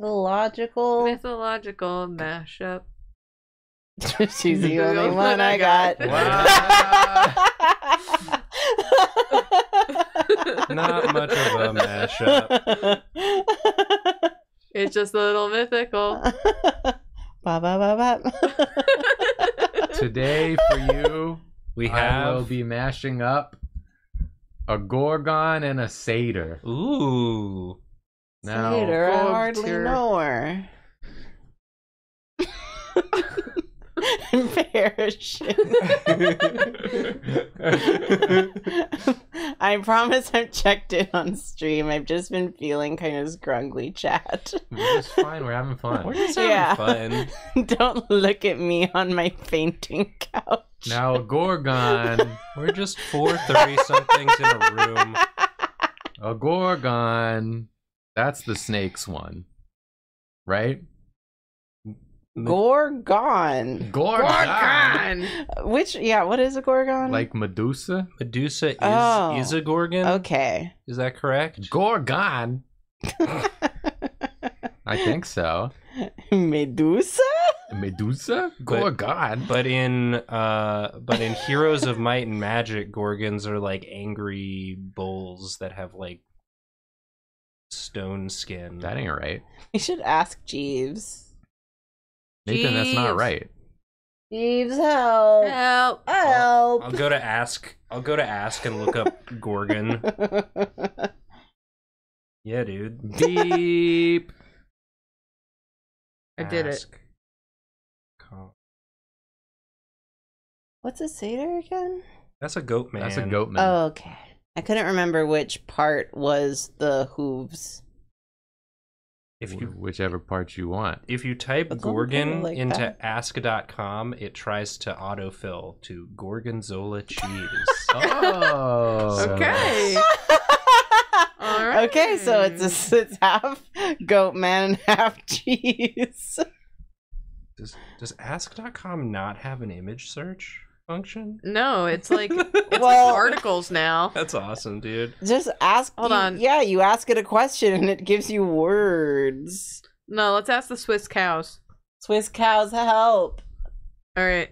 mashup. She's the only one I got. Wow. Not much of a mashup. It's just a little mythical. Bop, bop, bop, bop. Today for you, I will be mashing up a Gorgon and a Satyr. Ooh. Now, Satyr, I hardly know her. Embarrassing. I promise I've checked it on stream. I've just been feeling kind of scrungly, chat. It's fine. We're having fun. We're just having fun. Don't look at me on my fainting couch. Now, Gorgon. We're just 4 30-somethings in a room. A Gorgon. That's the snakes one, right? Gorgon. Gorgon. Which, yeah, what is a Gorgon? Like Medusa? Medusa is a Gorgon? Okay. Is that correct? Gorgon? I think so. Medusa? Medusa? Gorgon. But in Heroes of Might and Magic, Gorgons are like angry bulls that have like stone skin. That ain't right. You should ask Jeeves. Nathan, that's not right. Jeeves, help! Help! Help! I'll go to Ask. I'll go to Ask and look up Gorgon. Yeah, dude. Beep. I did it. What's a satyr again? That's a goat man. That's a goat man. Oh, okay. I couldn't remember which part was the hooves. If you, whichever part you want. If you type Gorgon like into ask.com, it tries to autofill to Gorgonzola cheese. Oh. Okay. All right. Okay, so it's half goat man and half cheese. Does ask.com not have an image search function? No, it's like it's like articles now. That's awesome, dude. Just ask. Hold on. Yeah, you ask it a question and it gives you words. No, let's ask the Swiss cows. Swiss cows, help! All right,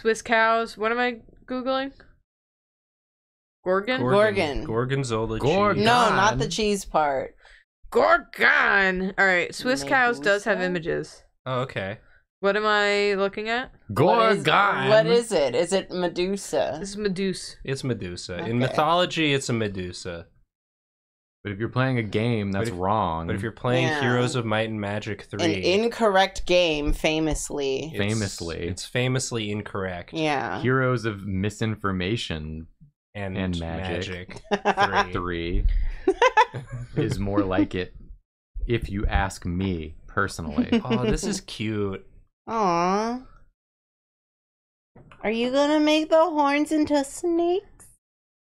Swiss cows. What am I googling? Gorgon. Gorgon. Gorgonzola. Gorgon. No, not the cheese part. Gorgon. All right, Swiss cows does have images. Oh, okay. What am I looking at? Gorgon. What is it? Is it Medusa? It's Medusa. It's Medusa. Okay. In mythology, it's a Medusa. But if you're playing a game, that's wrong. But if you're playing Heroes of Might and Magic 3. An incorrect game, famously. It's famously incorrect. Yeah. Heroes of Misinformation and Magic 3 is more like it, if you ask me personally. Oh, this is cute. Aw. Are you gonna make the horns into snakes?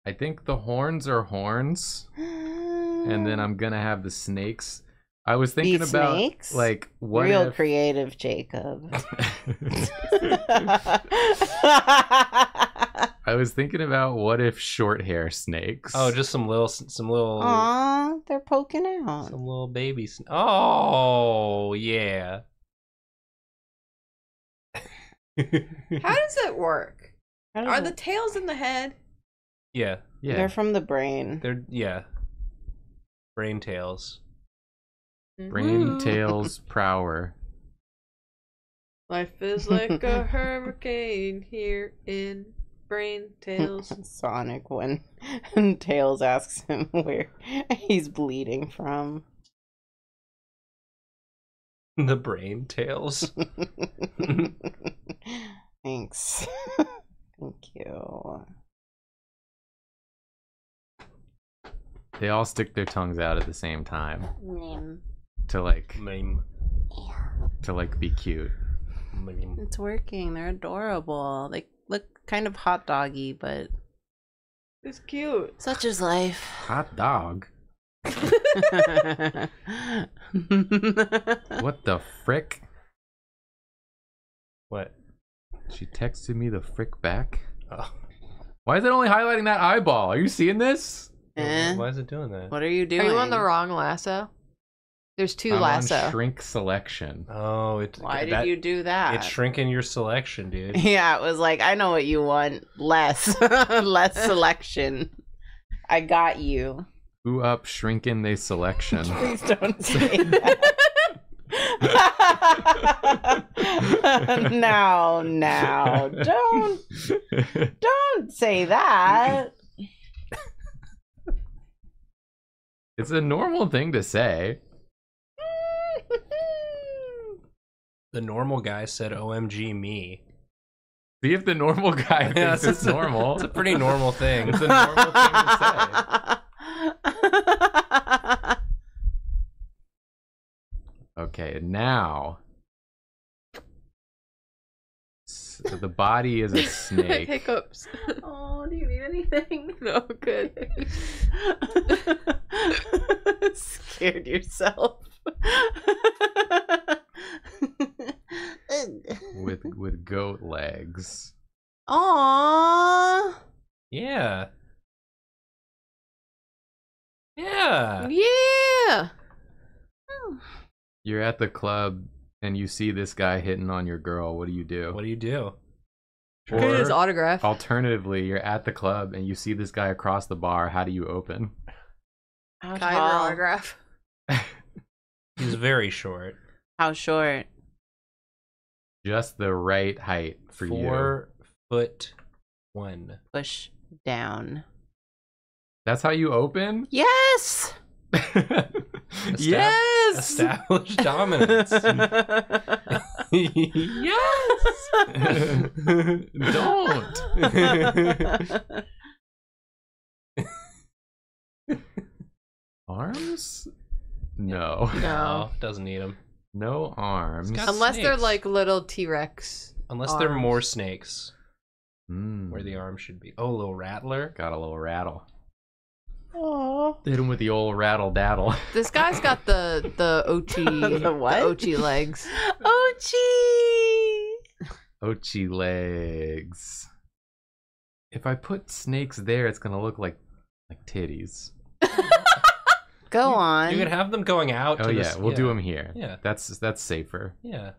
I think the horns are horns. And then I'm gonna have the snakes. I was thinking about snakes? Like what real if... creative Jacob. I was thinking about what if short hair snakes. Oh, just some little Aw, they're poking out. Some little baby snakes. Oh, yeah. How does it work? Are the tails in the head? Yeah, yeah. They're from the brain. They're brain tails. Brain tails prower. Life is like a hurricane here in brain tails. Sonic when Tails asks him where he's bleeding from. The brain tails. Thanks. Thank you. They all stick their tongues out at the same time. To like be cute. It's working. They're adorable. They look kind of hot doggy, but it's cute. Such is life. Hot dog. What the frick? What? She texted me the frick back. Oh. Why is it only highlighting that eyeball? Are you seeing this? Why is it doing that? What are you doing? Are you on the wrong lasso? There's two lasso. On shrink selection. Oh, why did you do that? It's shrinking your selection, dude. Yeah, it was like, I know what you want. Less. Less selection. I got you. Who up shrinking they selection? Please don't say that. Now, don't say that. It's a normal thing to say. The normal guy said, "OMG me." See if the normal guy thinks it's normal. It's a pretty normal thing. It's a normal thing to say. Okay, now so the body is a snake. Hiccups. Oh, do you need anything? No, good. Scared yourself. with goat legs. Aww. Yeah. Yeah. Yeah. Oh. You're at the club and you see this guy hitting on your girl. What do you do? What do you do? Or, get his autograph. Alternatively, you're at the club and you see this guy across the bar. How do you open? Can I have your autograph? He's very short. How short? Just the right height for you. 4'1". Push down. That's how you open? Yes! Yes! Establish dominance. Yes! Don't! Arms? No. No, doesn't need them. No arms. Unless snakes. They're like little T-Rex. Unless arms. They're more snakes. Mm. Where the arm should be. Oh, a little rattler. Got a little rattle. Aww. Hit him with the old rattle daddle. This guy's got the Ochi. The what? The Ochi legs. Ochi! Ochi legs. If I put snakes there, it's gonna look like titties. Go on. You can have them going out. Oh, to yeah. We'll do them here. Yeah. That's safer. Yeah.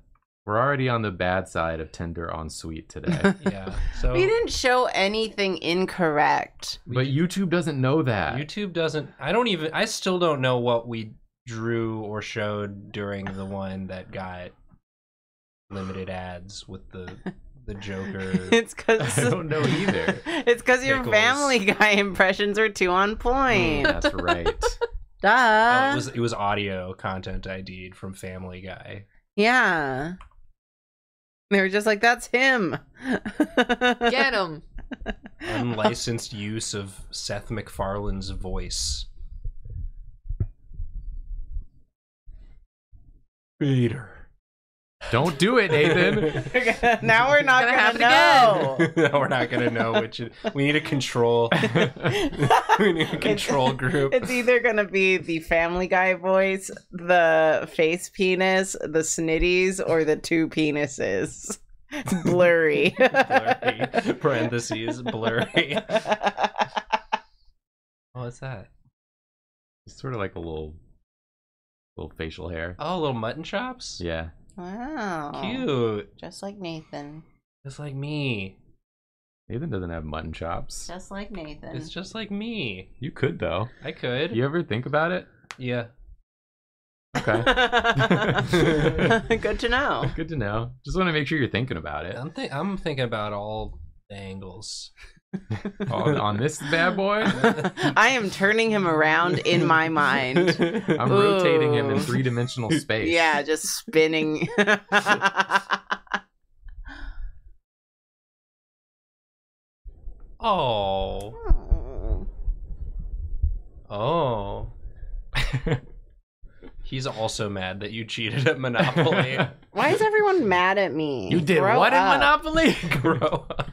We're already on the bad side of Tinder ensuite today. Yeah. So we didn't show anything incorrect. But YouTube doesn't know that. YouTube doesn't. I still don't know what we drew or showed during the one that got limited ads with the Joker. It's because I don't know either. It's because your Family Guy impressions are too on point. That's right. Duh. It was audio content ID'd from Family Guy. Yeah. They were just like, that's him. Get him. Unlicensed use of Seth MacFarlane's voice. Peter. Don't do it, Nathan. Now we're not going to know. Now we're not going to know which. We need a control. We need a control group. It's either going to be the Family Guy voice, the face penis, the snitties, or the two penises. It's blurry. Blurry. Parentheses, blurry. Oh, what's that? It's sort of like a little facial hair. Oh, little mutton chops? Yeah. Wow. Cute. Just like Nathan. Just like me. Nathan doesn't have mutton chops. Just like Nathan. It's just like me. You could, though. I could. You ever think about it? Yeah. Okay. Good to know. Good to know. Just want to make sure you're thinking about it. I'm thinking about all angles. On this bad boy? I am turning him around in my mind. I'm rotating him in three-dimensional space. Yeah, just spinning. Oh. Oh. He's also mad that you cheated at Monopoly. Why is everyone mad at me? You did what in Monopoly? Grow up.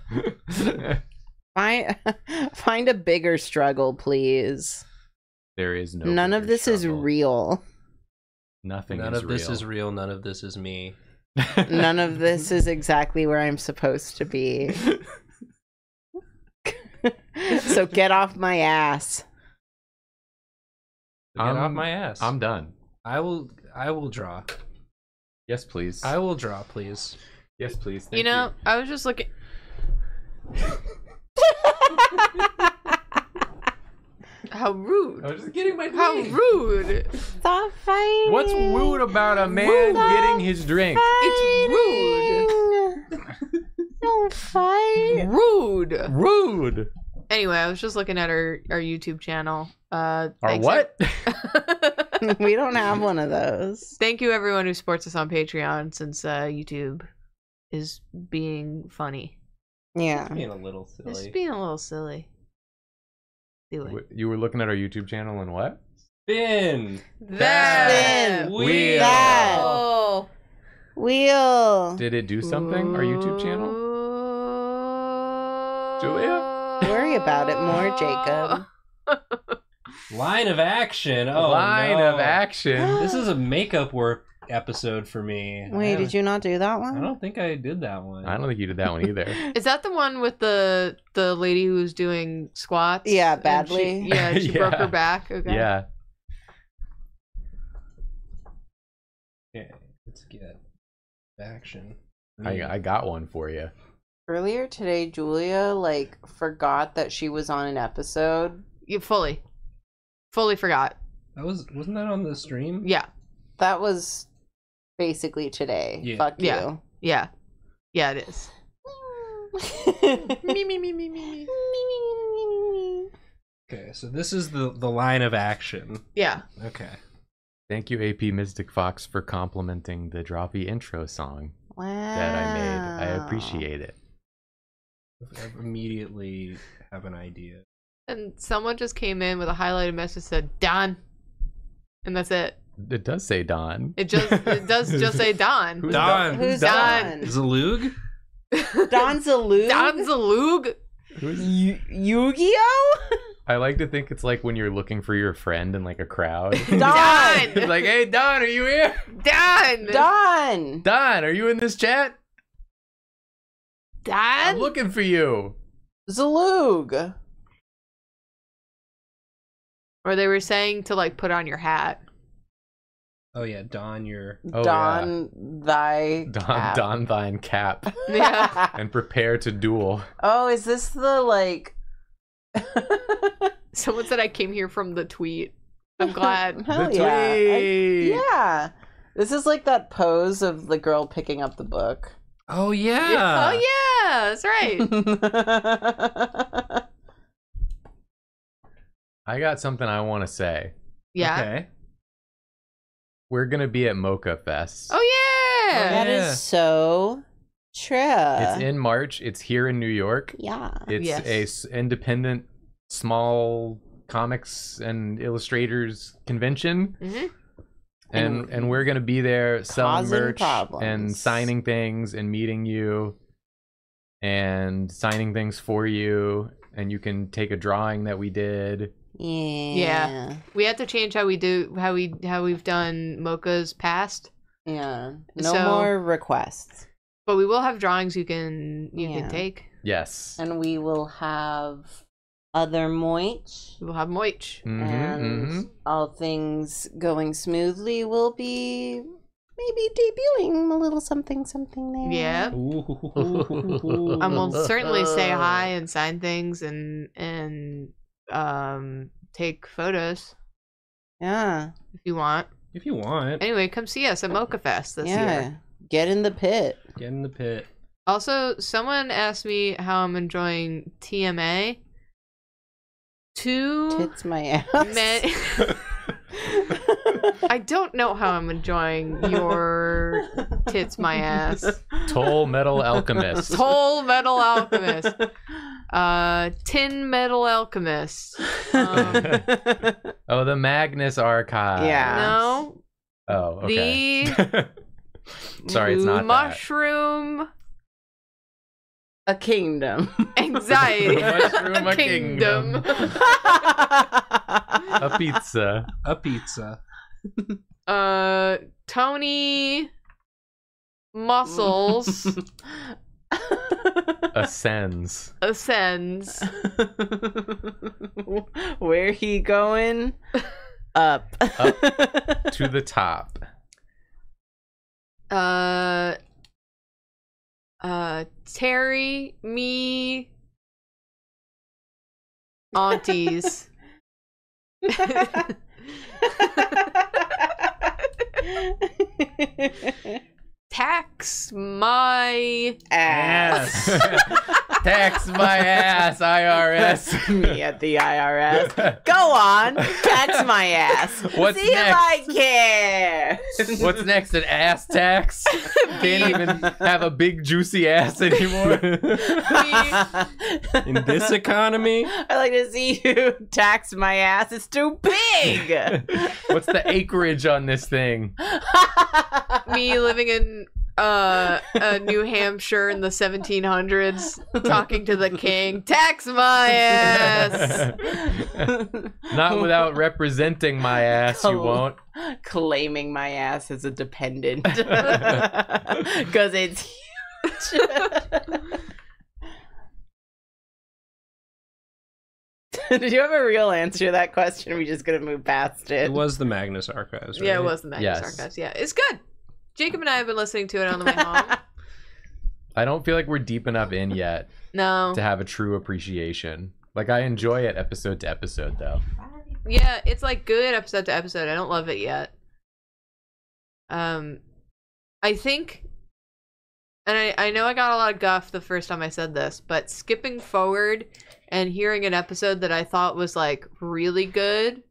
Find a bigger struggle, please. There is no. None of this struggle. Is real. Nothing. None is of real. This is real. None of this is me. None of this is exactly where I'm supposed to be. So get off my ass. Get off my ass. I'm done. I will draw. Yes, please. I will draw, please. Yes, please. Thank you know, you. I was just looking. How rude. I was just getting my drink. How rude. Stop fighting. What's rude about a man Stop getting his drink? Fighting. It's rude. Don't fight. Rude. Rude. Anyway, I was just looking at our YouTube channel. Our what? We don't have one of those. Thank you everyone who supports us on Patreon, since YouTube is being funny. Yeah. Just being a little silly. Just being a little silly. Do it. You were looking at our YouTube channel and what? Spin! That! Spin! Wheel! That. Wheel! Did it do something? Our YouTube channel? Julia? Worry about it more, Jacob. Line of action. Oh, Line no. of action. This is a makeup work episode for me. Wait, did you not do that one? I don't think I did that one. I don't think you did that one either. Is that the one with the lady who's doing squats? Yeah, badly. She yeah. broke her back. Okay. Yeah. Okay, let's get action. I got one for you. Earlier today, Julia forgot that she was on an episode. You fully forgot. Wasn't that on the stream? Yeah, that was. basically today. Yeah. Fuck yeah. You. Yeah. Yeah, it is. Me, me, me, me, me. Okay, so this is the line of action. Yeah. Okay. Thank you, AP Mystic Fox, for complimenting the Droppy intro song that I made. I appreciate it. I immediately have an idea. And someone just came in with a highlighted message that said, Don. And that's it. It does say Don. It does just say Don. Who's Don? Who's Don? Zalug? Don Zalug? Don Zalug? Yu-Gi-Oh? I like to think it's like when you're looking for your friend in like a crowd. Don! It's like, hey, Don, are you here? Don! Don! Don, are you in this chat? Don? I'm looking for you. Zalug. Or they were saying to like put on your hat. Oh yeah, don your don thine cap. Yeah. And prepare to duel. Oh, is this the like someone said I came here from the tweet. I'm glad. Hell yeah. Tweet. Yeah. This is like that pose of the girl picking up the book. Oh yeah. That's right. I got something I want to say. Yeah. Okay. We're going to be at Mocha Fest. Oh, yeah. Oh, that is so true. It's in March. It's here in New York. Yeah. It's a independent, small comics and illustrators convention. Mm-hmm. And we're going to be there selling merch and signing things and meeting you and signing things for you. And you can take a drawing that we did. Yeah, we have to change how we do how we've done Mocha's past. Yeah, no more requests. But we will have drawings you can take. Yes, and we will have other moich. We'll have moich, and all things going smoothly will be maybe debuting a little something there. Yeah, and we'll certainly say hi and sign things and. Take photos. Yeah. If you want. Anyway, come see us at Mocha Fest this year. Get in the pit. Also, someone asked me how I'm enjoying TMA. Tits my ass. I don't know how I'm enjoying your tits my ass. Toll Metal Alchemist. Tin Metal Alchemist. Oh, the Magnus Archive. Yeah. No. Oh, okay. The sorry, it's not Mushroom that. A Kingdom. Anxiety. Mushroom a Kingdom. A pizza. Tony Muscles. Ascends. Where he going? Up to the top. Terry me aunties. Tax my ass. Tax my ass, IRS. Me at the IRS. Go on. Tax my ass. What's see next? If I care. What's next? An ass tax? Can't even have a big juicy ass anymore. In this economy? I like to see you tax my ass. It's too big. What's the acreage on this thing? Me living in New Hampshire in the 1700s, talking to the king. Tax my ass. Not without representing my ass, you won't. Claiming my ass as a dependent, because it's huge. Did you have a real answer to that question? Or are we just gonna move past it? It was the Magnus Archives, right? Yeah, it was the Magnus Archives. Yeah, it's good. Jacob and I have been listening to it on the way home. I don't feel like we're deep enough in yet to have a true appreciation. Like, I enjoy it episode to episode, though. Yeah, it's like good episode to episode. I don't love it yet. I think, and I know I got a lot of guff the first time I said this, but skipping forward and hearing an episode that I thought was like really good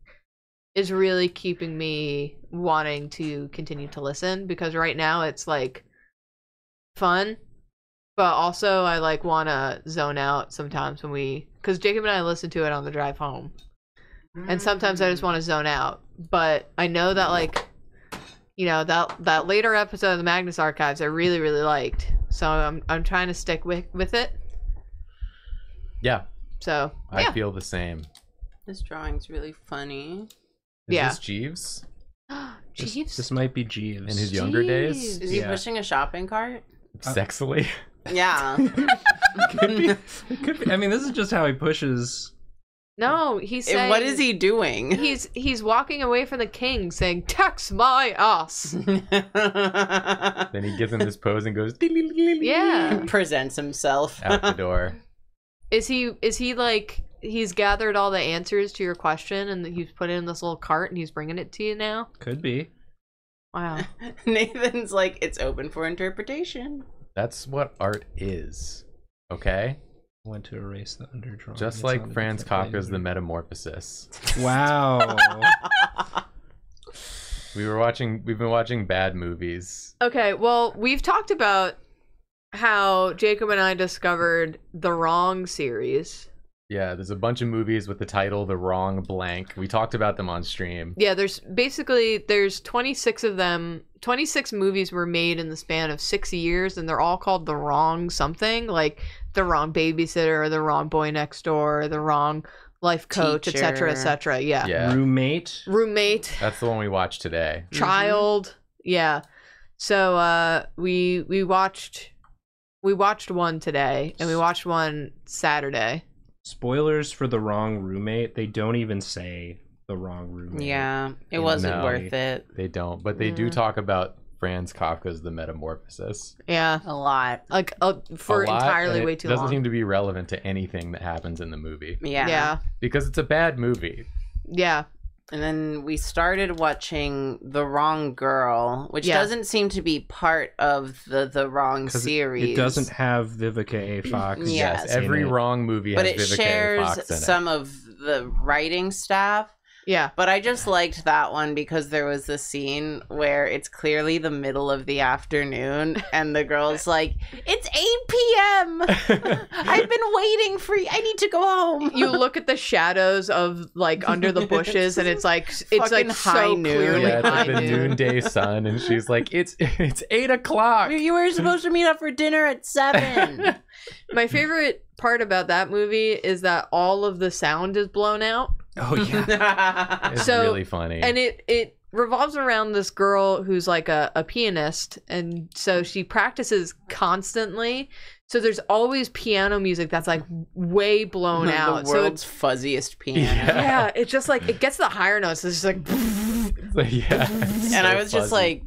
is really keeping me wanting to continue to listen, because right now it's like fun, but also I like wanna zone out sometimes when we, because Jacob and I listen to it on the drive home, and sometimes I just want to zone out. But I know that, like, you know, that later episode of the Magnus Archives I really liked, so I'm trying to stick with it. Yeah. So I feel the same. This drawing's really funny. Is this Jeeves? Jeeves? This might be Jeeves. In his younger days? Is he pushing a shopping cart? Sexily. Yeah. It could be. I mean, this is just how he pushes. No, he's saying... What is he doing? He's walking away from the king saying, tax my ass. Then he gives him this pose and goes... Yeah. Presents himself. Out the door. Is he like... He's gathered all the answers to your question, and he's put it in this little cart, and he's bringing it to you now. Could be. Wow. Nathan's like, it's open for interpretation. That's what art is. Okay. Went to erase the underdrawing. Just like Franz Kafka's The Metamorphosis. Wow. We've been watching bad movies. Okay. Well, we've talked about how Jacob and I discovered the Wrong series. Yeah, there's a bunch of movies with the title The Wrong Blank. We talked about them on stream. Yeah, there's 26 of them. 26 movies were made in the span of 6 years, and they're all called The Wrong something, like The Wrong Babysitter, The Wrong Boy Next Door, The Wrong Life Coach, etc., etc. Yeah. Roommate. That's the one we watched today. Child. Mm-hmm. Yeah. So we watched one today, and we watched one Saturday. Spoilers for The Wrong Roommate. They don't even say The Wrong Roommate. Yeah, it wasn't worth it. They don't, but they do talk about Franz Kafka's The Metamorphosis. Yeah, a lot. Like for a lot, entirely way too long. It doesn't seem to be relevant to anything that happens in the movie. Yeah. Because it's a bad movie. Yeah. And then we started watching The Wrong Girl, which doesn't seem to be part of the Wrong series. It doesn't have Vivica A. Fox. Yes, every Wrong movie has Vivica A. Fox in it. But it shares some of the writing staff. Yeah. But I just liked that one because there was this scene where it's clearly the middle of the afternoon and the girl's like, it's 8 p.m. I've been waiting for you. I need to go home. You look at the shadows of like under the bushes and it's like high noon. Yeah, it's like the noonday sun, and she's like, it's 8 o'clock. You were supposed to meet up for dinner at 7. My favorite part about that movie is that all of the sound is blown out. Oh yeah. It's really funny. And it revolves around this girl who's like a pianist, and so she practices constantly. So there's always piano music that's like way blown out. The world's fuzziest piano. Yeah, it's just like it gets to the higher notes. It's just like, and I was just like,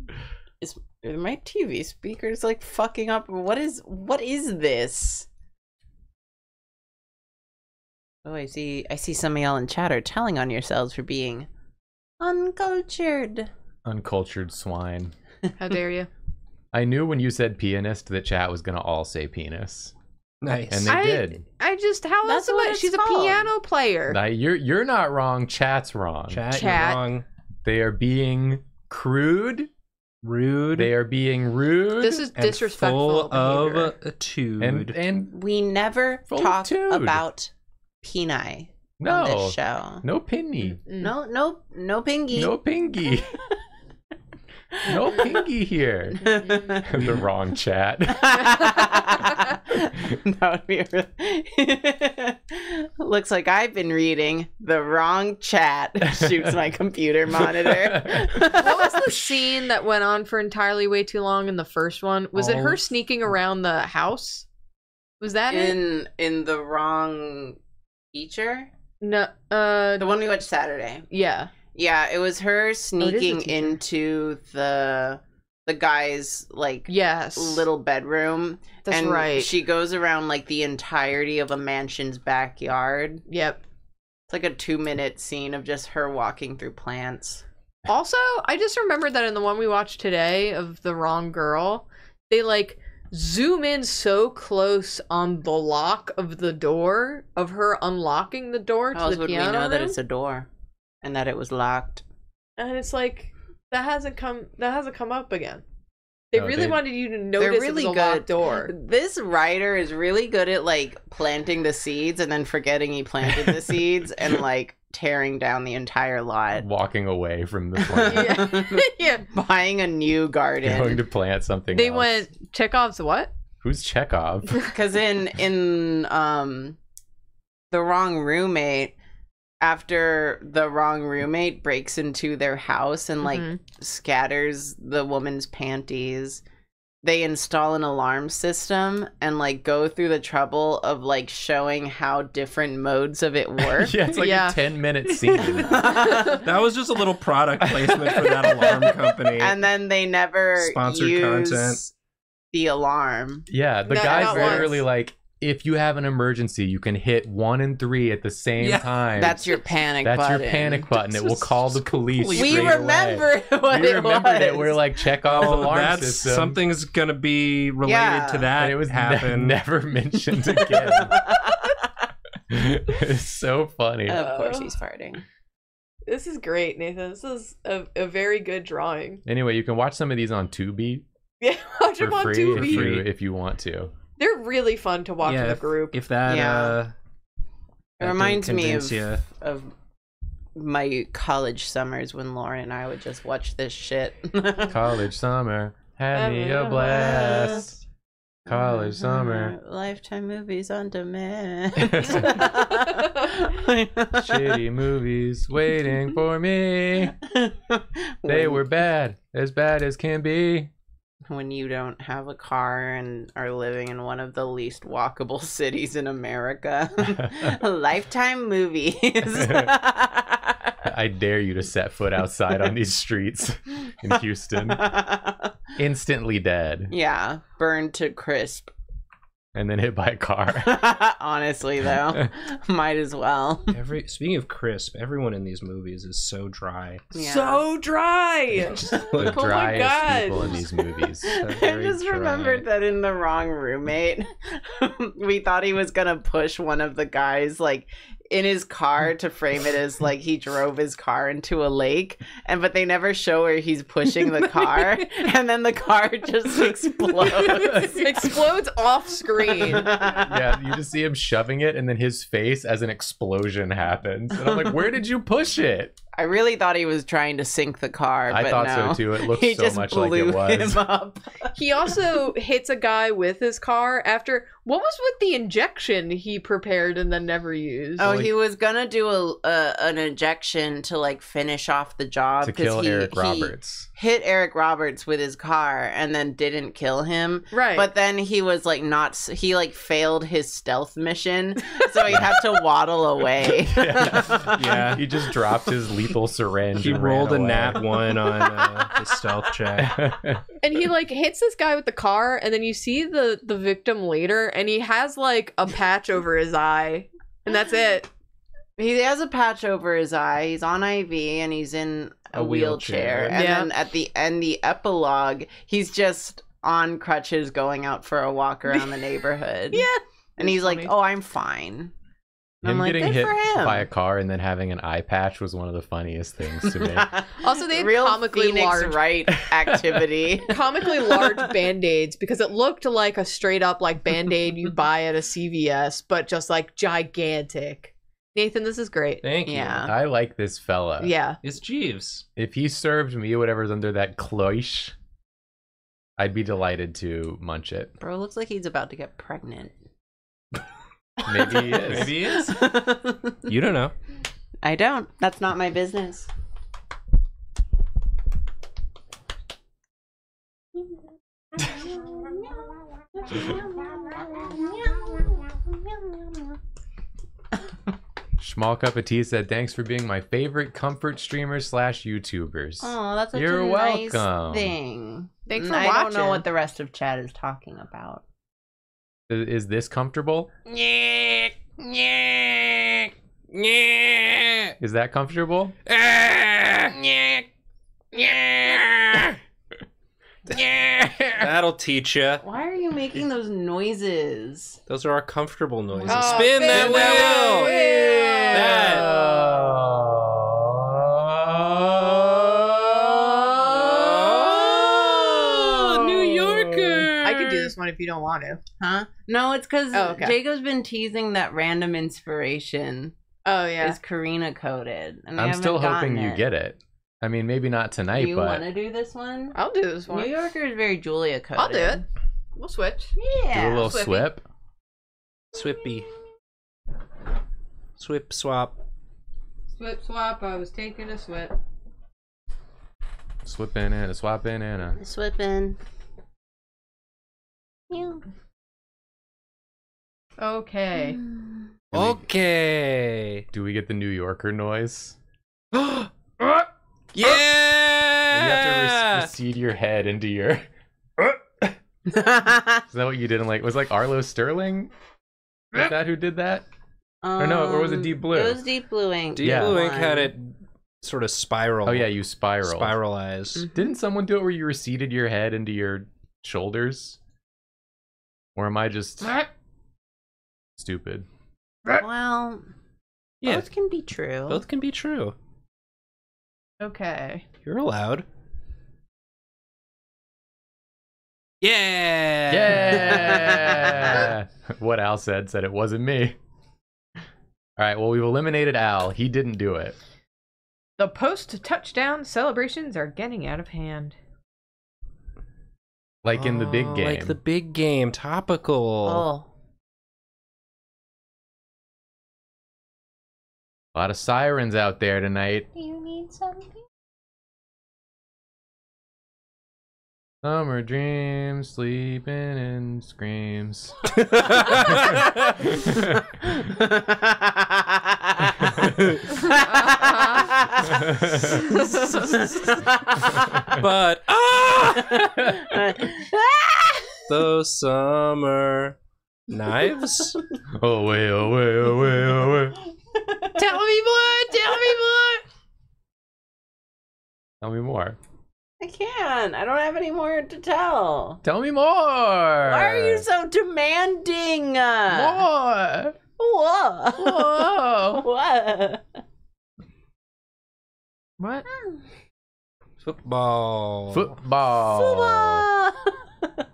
is my TV speakers like fucking up? What is this? Oh, I see some of y'all in chat are telling on yourselves for being uncultured. Uncultured swine. How dare you? I knew when you said pianist that chat was going to all say penis. Nice. And they did. I just, how else am I? She's called a piano player. Now, you're not wrong. Chat's wrong. Chat, you're wrong. They are being crude. Rude. They are being rude. This is disrespectful. Full of attitude. And we never talk about Peni on this show. No pinny. No pingy. No pingy. No pingy here. The wrong chat. That would be really... Looks like I've been reading The Wrong Chat. Shoots my computer monitor. What was the scene that went on for entirely way too long in the first one? Was it her sneaking around the house? Was that in The Wrong Feature? No, the one we watched Saturday. Yeah, it was her sneaking into the guy's like little bedroom. That's and right. She goes around like the entirety of a mansion's backyard. Yep. It's like a 2-minute scene of just her walking through plants. Also, I just remembered that in the one we watched today of The Wrong Girl, they like zoom in so close on the lock of the door, of her unlocking the door to the piano room. How would we know that it's a door and that it was locked? And it's like, that hasn't come up again. They really wanted you to notice really it was a locked door. This writer is really good at like planting the seeds and then forgetting he planted the seeds and like tearing down the entire lot, walking away from the plant, buying a new garden, going to plant something. They else. Went Chekhov's what? Who's Chekhov? Because in The Wrong Roommate, after the wrong roommate breaks into their house and like scatters the woman's panties, they install an alarm system and like go through the trouble of like showing how different modes of it work. Yeah, it's like a 10-minute scene. That was just a little product placement for that alarm company. And then they never sponsored content. The alarm. Yeah, the guy's literally like, if you have an emergency, you can hit 1 and 3 at the same time. That's your panic button. That's your panic button. It will call the police. We remembered what it was. We're like, Chekhov's alarm system. Something's going to be related to that. And it was never mentioned again. It's so funny. Of course he's farting. This is great, Nathan. This is a very good drawing. Anyway, you can watch some of these on Tubi. Yeah, watch them on Tubi. For free if you want to. They're really fun to watch in a group. If that, it reminds me of my college summers when Laura and I would just watch this shit. College summer had me a blast. College summer. Lifetime movies on demand. Shitty movies waiting for me. They were bad as can be. When you don't have a car and are living in one of the least walkable cities in America. Lifetime movies. I dare you to set foot outside on these streets in Houston. Instantly dead. Yeah, burned to crisp. And then hit by a car. Honestly, though, might as well. Speaking of crisp, everyone in these movies is so dry. Yeah. So dry! The driest people in these movies. I just remembered that in The Wrong Roommate, we thought he was gonna push one of the guys like in his car to frame it as like he drove his car into a lake, but they never show where he's pushing the car, and then the car just explodes off screen. Yeah, you just see him shoving it and then his face as an explosion happens, and I'm like, where did you push it? I really thought he was trying to sink the car. I thought so too. It looked so much like it was. He just blew him up. He also hits a guy with his car after. What was with the injection he prepared and then never used? Oh, he was gonna do an injection to like finish off the job to kill Eric Roberts. He hit Eric Roberts with his car and then didn't kill him. Right. But then he was like he like failed his stealth mission, so he had to waddle away. Yeah, he just dropped his lethal syringe. He rolled a nat 1 on the stealth check. And he like hits this guy with the car, and then you see the victim later, and he has like a patch over his eye, and that's it. He has a patch over his eye. He's on IV and he's in a wheelchair. And then at the end, the epilogue, he's just on crutches going out for a walk around the neighborhood. Yeah. And he's like, "Oh, I'm fine." I'm like, getting hit by a car and then having an eye patch was one of the funniest things to me. Also, they had comically large comically large band-aids, because it looked like a straight up like band-aid you buy at a CVS, but just like gigantic. Nathan, this is great. Thank you. Yeah. I like this fella. Yeah, it's Jeeves. If he served me whatever's under that cloche, I'd be delighted to munch it. Bro, looks like he's about to get pregnant. Maybe he is. Maybe he is. You don't know. I don't. That's not my business. Small Cup of Tea said, "Thanks for being my favorite comfort streamers / YouTubers." Oh, that's you're welcome. Nice thing. Thanks for watching. I don't know what the rest of chat is talking about. Is this comfortable? Yeah, yeah, yeah. Is that comfortable? Yeah. Yeah. That'll teach ya. Why are you making those noises? Those are our comfortable noises. Oh, spin that wheel! Yeah. That. Oh, New Yorker! I could do this one if you don't want to. Huh? No, it's because Jacob's been teasing that random inspiration. Oh, yeah. Is Karina coded. And I'm still hoping you get it. I mean, maybe not tonight, but... You want to do this one? I'll do this one. New Yorker is very Julia-coded. I'll do it. We'll switch. Yeah. Do a little Swippy. Swippy. Swip swap. Swip swap, I was taking a swip. Swip banana, swap banana. Swippin'. Yeah. Okay. Okay. Do we get the New Yorker noise? Yeah! And you have to recede your head into your... Is that what you did in like... Was like Arlo Sterling? Is that who did that? Or no, or was it Deep Blue? It was Deep Blue Ink. Deep Blue Ink had it sort of spiral. Oh yeah, you spiral. Spiralize. Mm-hmm. Didn't someone do it where you receded your head into your shoulders? Or am I just... stupid? Well... Yeah. Both can be true. Both can be true. Okay. You're allowed. Yeah! Yeah! What Al said it wasn't me. Alright, well, we've eliminated Al. He didn't do it. The post-touchdown celebrations are getting out of hand. Like in the big game. Like the big game. Topical. Oh. A lot of sirens out there tonight. Do you need something? Summer dreams, sleeping in screams. But those summer knives. Away, away, away, away. Tell me more! Tell me more! Tell me more. I can't. I don't have any more to tell. Tell me more! Why are you so demanding? More! Whoa! Whoa! Whoa! What? Football. Football. Football.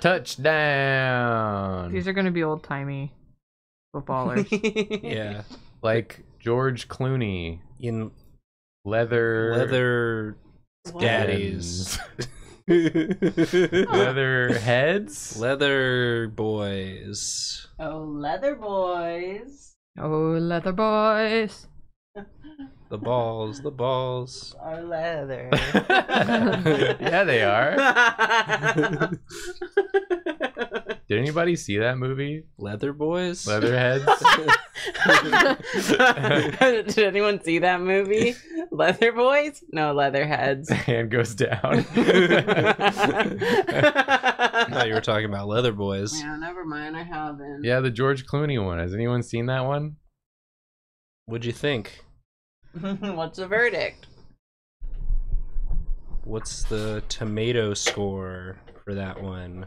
Touchdown. These are going to be old-timey footballers. Yeah. Like George Clooney in leather daddies, leather heads, leather boys. Oh, leather boys! Oh, leather boys! The balls are leather. Yeah, they are. Did anybody see that movie? Leather Boys? Leatherheads? Did anyone see that movie? Leather Boys? No, Leatherheads. Hand goes down. I thought you were talking about Leather Boys. Yeah, never mind. I haven't. Yeah, the George Clooney one. Has anyone seen that one? What'd you think? What's the verdict? What's the tomato score for that one?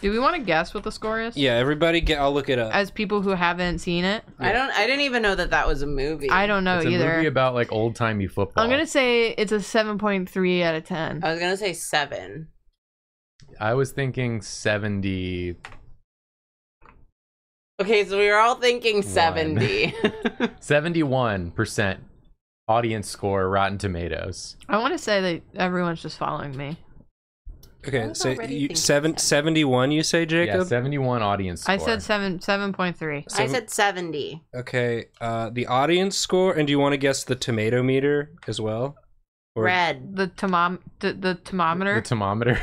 Do we want to guess what the score is? Yeah, everybody I'll look it up. As people who haven't seen it. Yeah. I didn't even know that was a movie. I don't know either. It's a movie about like old-timey football. I'm going to say it's a 7.3 out of 10. I was going to say 7. I was thinking 70. Okay, so we were all thinking 70. 71% audience score, Rotten Tomatoes. I want to say that everyone's just following me. Okay, so you 71 you say, Jacob? Yeah, 71 audience score. I said 7.3. I said 70. Okay, the audience score, and do you want to guess the tomato meter as well? Or red. The thermometer. The thermometer. The thermometer.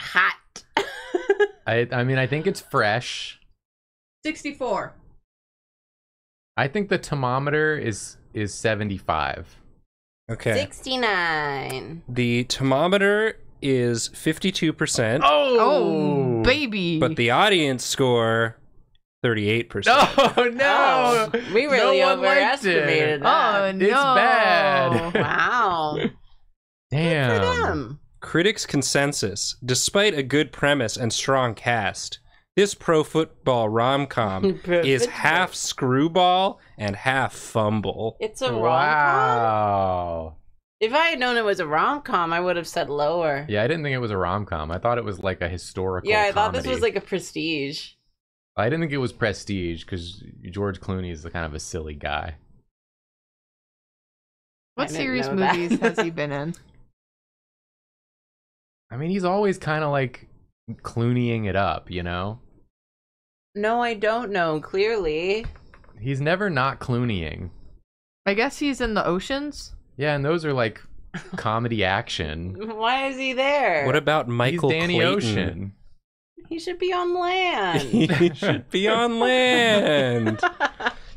Hot. I mean, I think it's fresh. 64. I think the thermometer is 75. Okay. 69. The thermometer is 52%. Oh, baby! But the audience score 38%. Oh, no. We really overestimated that. Oh, no. It's bad. Wow. Damn. Good for them. Critics' consensus. Despite a good premise and strong cast, this pro football rom-com is half screwball and half fumble. It's a rom-com? If I had known it was a rom-com, I would have said lower. Yeah, I didn't think it was a rom-com. I thought it was like a historical comedy. Yeah, I thought this was like a prestige. I didn't think it was prestige because George Clooney is the kind of a silly guy. What serious movies has he been in? I mean, he's always kind of like Clooneying it up, you know? No, I don't know, clearly. He's never not Clooneying. I guess he's in the Oceans? Yeah, and those are like comedy action. Why is he there? What about Michael Clayton? Ocean. He should be on land. He should be on land.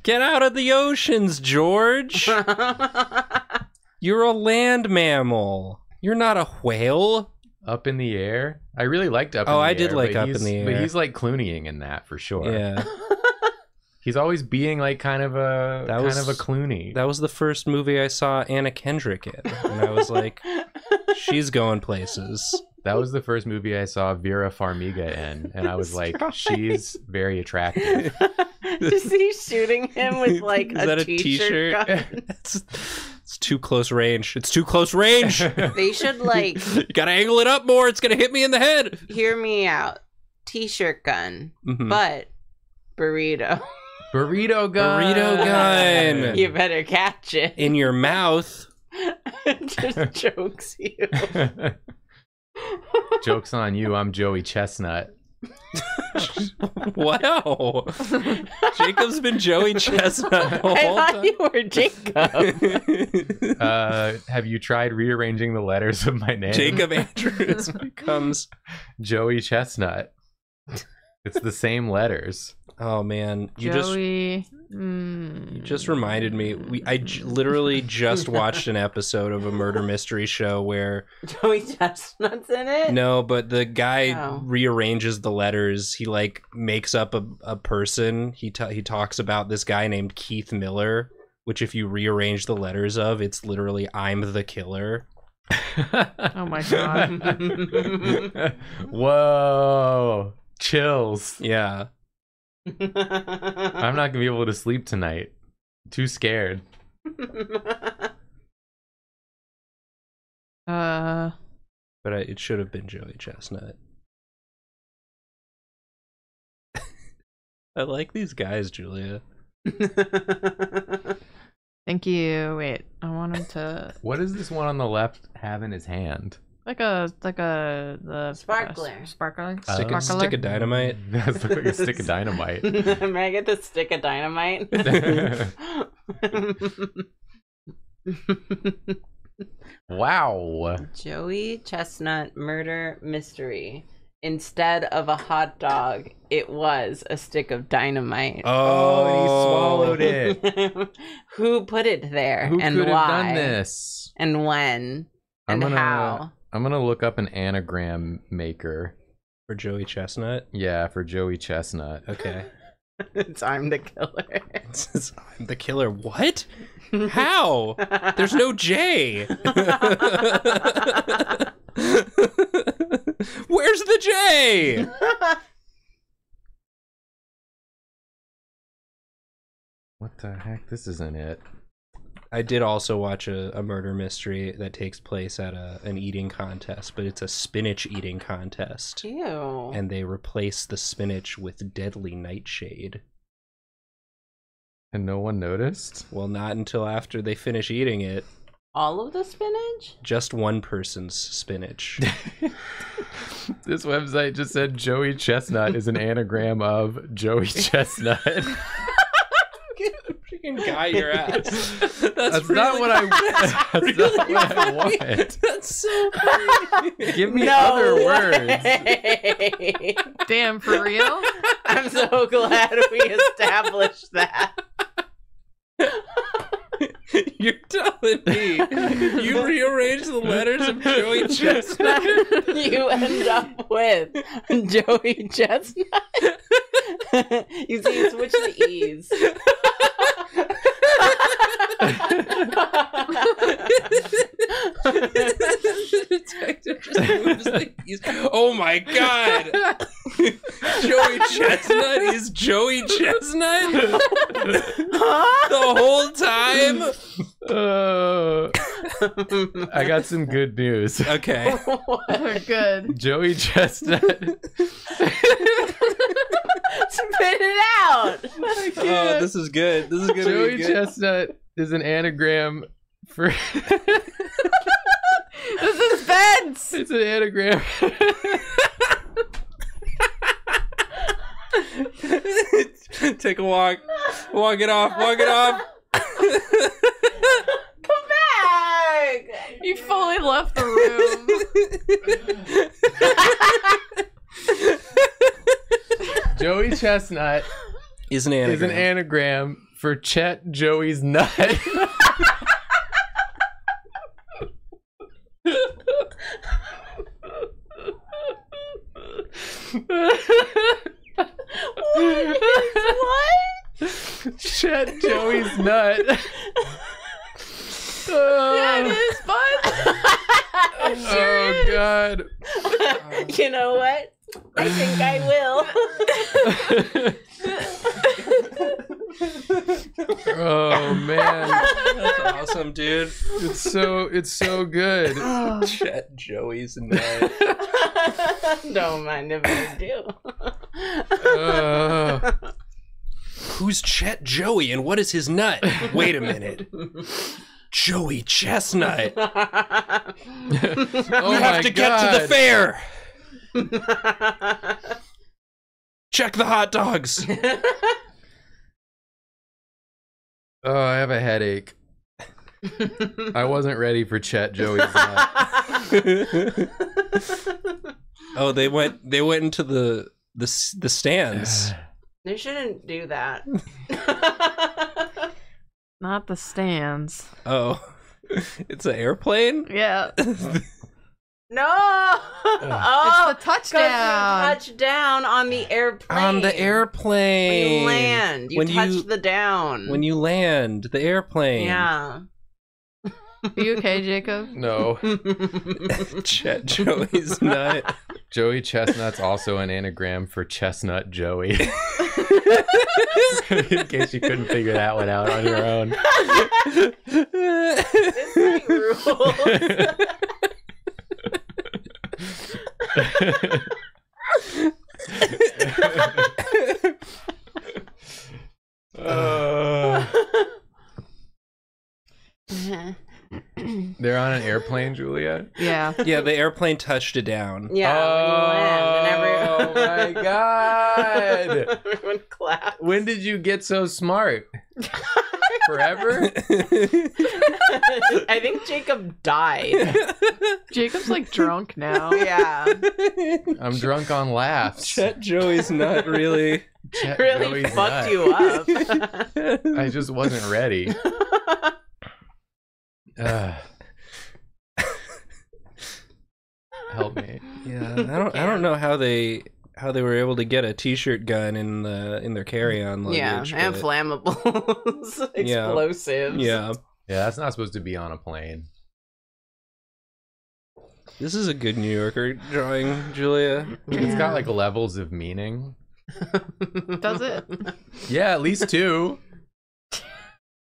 Get out of the oceans, George. You're a land mammal. You're not a whale. Up in the Air? I really liked Up in the Air. Oh, I did like Up in the Air. But he's like Clooneying in that for sure. Yeah. He's always being like kind of a Clooney. That was the first movie I saw Anna Kendrick in, and I was like, she's going places. That was the first movie I saw Vera Farmiga in, and I was like, she's very attractive. Just see shooting him with like a t-shirt gun. It's too close range. It's too close range. They should like. You gotta angle it up more. It's gonna hit me in the head. Hear me out. T-shirt gun, but burrito. Burrito gun. Burrito gun. You better catch it. In your mouth. Just jokes you. Joke's on you. I'm Joey Chestnut. Wow. Jacob's been Joey Chestnut the whole time. I thought you were Jacob. Have you tried rearranging the letters of my name? Jacob Andrews becomes Joey Chestnut. It's the same letters. Oh man, you just reminded me. I literally just watched an episode of a murder mystery show where Joey Chestnut's in it. No, but the guy rearranges the letters. He like makes up a person. He talks about this guy named Keith Miller, which if you rearrange the letters of, it's literally I'm the killer. Oh my god. Whoa, chills. Yeah. I'm not gonna be able to sleep tonight. Too scared. But it should have been Joey Chestnut. I like these guys, Julia. Thank you. Wait, I want him to. What does this one on the left have in his hand? Like a sparkler. Sparkler? Stick of dynamite. That's like a stick of dynamite. May I get the stick of dynamite? Wow. Joey Chestnut murder mystery. Instead of a hot dog, it was a stick of dynamite. Oh, he swallowed it. Who put it there and why? Who could have done this? And when? And how? I'm gonna look up an anagram maker for Joey Chestnut. Yeah, for Joey Chestnut. Okay. It's I'm the killer. It's I'm the killer. What? How? There's no J. Where's the J? What the heck? This isn't it. I did also watch a murder mystery that takes place at an eating contest, but it's a spinach eating contest. Ew. And they replace the spinach with deadly nightshade. And no one noticed? Well, not until after they finish eating it. All of the spinach? Just one person's spinach. This website just said Joey Chestnut is an anagram of Joey Chestnut. Freaking guy your ass. That's really not what I want. That's so funny. Give me other words. Damn, for real? I'm so glad we established that. You're telling me you rearrange the letters of Joey Chestnut, you end up with Joey Chestnut. You see, you switch the E's. Oh my god! Joey Chestnut is Joey Chestnut the whole time. I got some good news. Okay, we're good. Joey Chestnut. Spit it out. Oh, this is good. This is gonna be good. Joey Chestnut is an anagram for. This is Vince. It's an anagram. Take a walk. Walk it off. Walk it off. Come back. You fully left the room. Joey Chestnut is an anagram for Chet Joey's Nut. What? Chet Joey's Nut. Yeah, it is fun. Oh, God. You know what? I think I will. Oh man, that's awesome, dude. It's so good. Chet Joey's Nut. Don't mind if I do. Who's Chet Joey and what is his nut? Wait a minute. Joey Chestnut. Oh we have to get to the fair. Check the hot dogs. Oh, I have a headache. I wasn't ready for Chet Joey's Nut. Oh, they went into the stands. They shouldn't do that. Not the stands. Oh, it's an airplane? Yeah. No! Oh, it's the touchdown. You touch down on the airplane. On the airplane. When you land, you touch the down. When you land, the airplane. Yeah. Are you okay, Jacob? No. Chet Joey's Nut. Joey Chestnut's also an anagram for Chestnut Joey. In case you couldn't figure that one out on your own. This ain't rules. They're on an airplane, Julia. Yeah. Yeah, the airplane touched it down. Yeah. Oh, when you land and oh my god. Everyone clapped. When did you get so smart? Forever? I think Jacob died. Jacob's like drunk now. Yeah. I'm drunk on laughs. Chet Joey's Nut really. Chet really Joey's fucked you up. I just wasn't ready. Help me. Yeah, I don't know how they were able to get a t-shirt gun in their carry-on luggage. Yeah, and flammables, explosives. Yeah. Yeah, that's not supposed to be on a plane. This is a good New Yorker drawing, Julia. Yeah. It's got like levels of meaning. Does it? Yeah, at least two.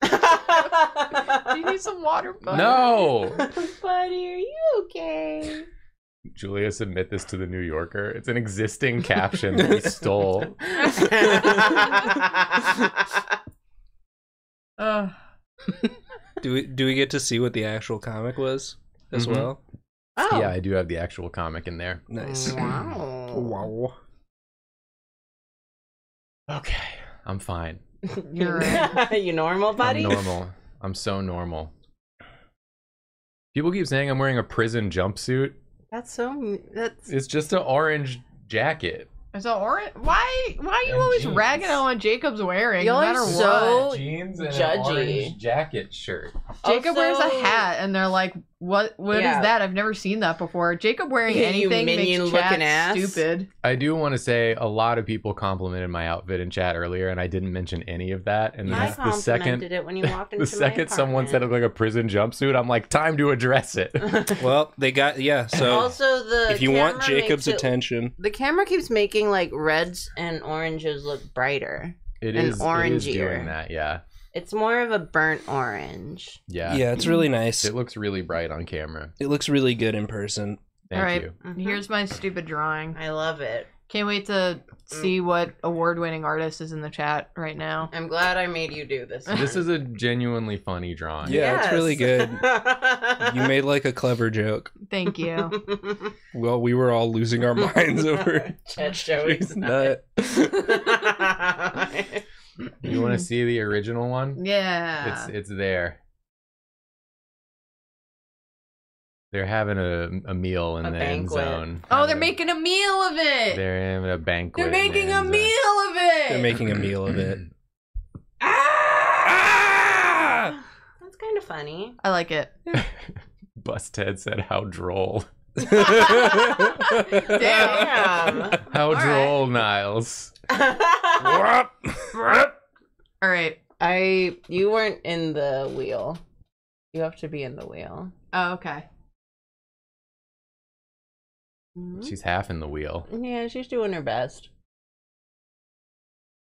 Do you need some water, buddy? No. Buddy, are you okay? Julia, submit this to the New Yorker. It's an existing caption that we stole. Do we get to see what the actual comic was as well? Oh. Yeah, I do have the actual comic in there. Nice. Wow. Wow. Okay, I'm fine. You're right. You normal, buddy? I'm normal. I'm so normal. People keep saying I'm wearing a prison jumpsuit. That's so. That's. It's just an orange jacket. It's an orange. Why are you and always jeans. Ragging on what Jacob's wearing? You're no matter so what. Jeans and judgy. An orange jacket shirt. Jacob also wears a hat, and they're like, What is that? I've never seen that before. Jacob wearing anything makes chat stupid. I do want to say a lot of people complimented my outfit in chat earlier, and I didn't mention any of that. And the second someone said it looked like a prison jumpsuit, I'm like, time to address it. Well, they got So also the if you want Jacob's attention, the camera keeps making like reds and oranges look brighter. It is doing that, yeah. It's more of a burnt orange. Yeah. Yeah, it's really nice. It looks really bright on camera. It looks really good in person. Thank you. Mm-hmm. Here's my stupid drawing. I love it. Can't wait to see what award-winning artist is in the chat right now. I'm glad I made you do this. This is a genuinely funny drawing. Yeah, yes. It's really good. You made like a clever joke. Thank you. Well, we were all losing our minds over Joey's nut. You want to see the original one? Yeah. It's there. They're having a meal in the end zone. Oh, they're making a meal of it. They're having a banquet. They're making a meal of it. They're making a meal of it. Ah! That's kind of funny. I like it. Busthead said, how droll. Damn. How droll, Niles. All right, you weren't in the wheel. You have to be in the wheel. Oh, okay. She's half in the wheel. Yeah, she's doing her best.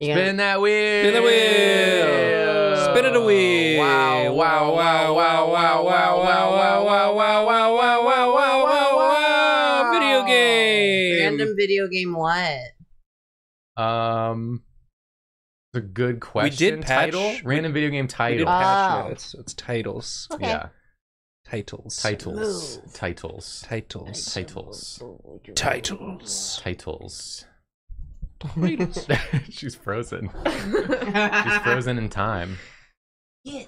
Spin that wheel. Spin the wheel. Spin it a wheel. Wow! Wow! Wow! Wow! Wow! Wow! Wow! Wow! Wow! Wow! Wow! Wow! Wow! Wow! Video game. Random video game. What? It's a good question. We did patch. Title? Random video game title. We did patch. Oh. It's titles. Okay. Yeah. Titles. Titles. Ooh. Titles. Titles. Titles. Titles. Titles. Titles. She's frozen. She's frozen in time. Yeah.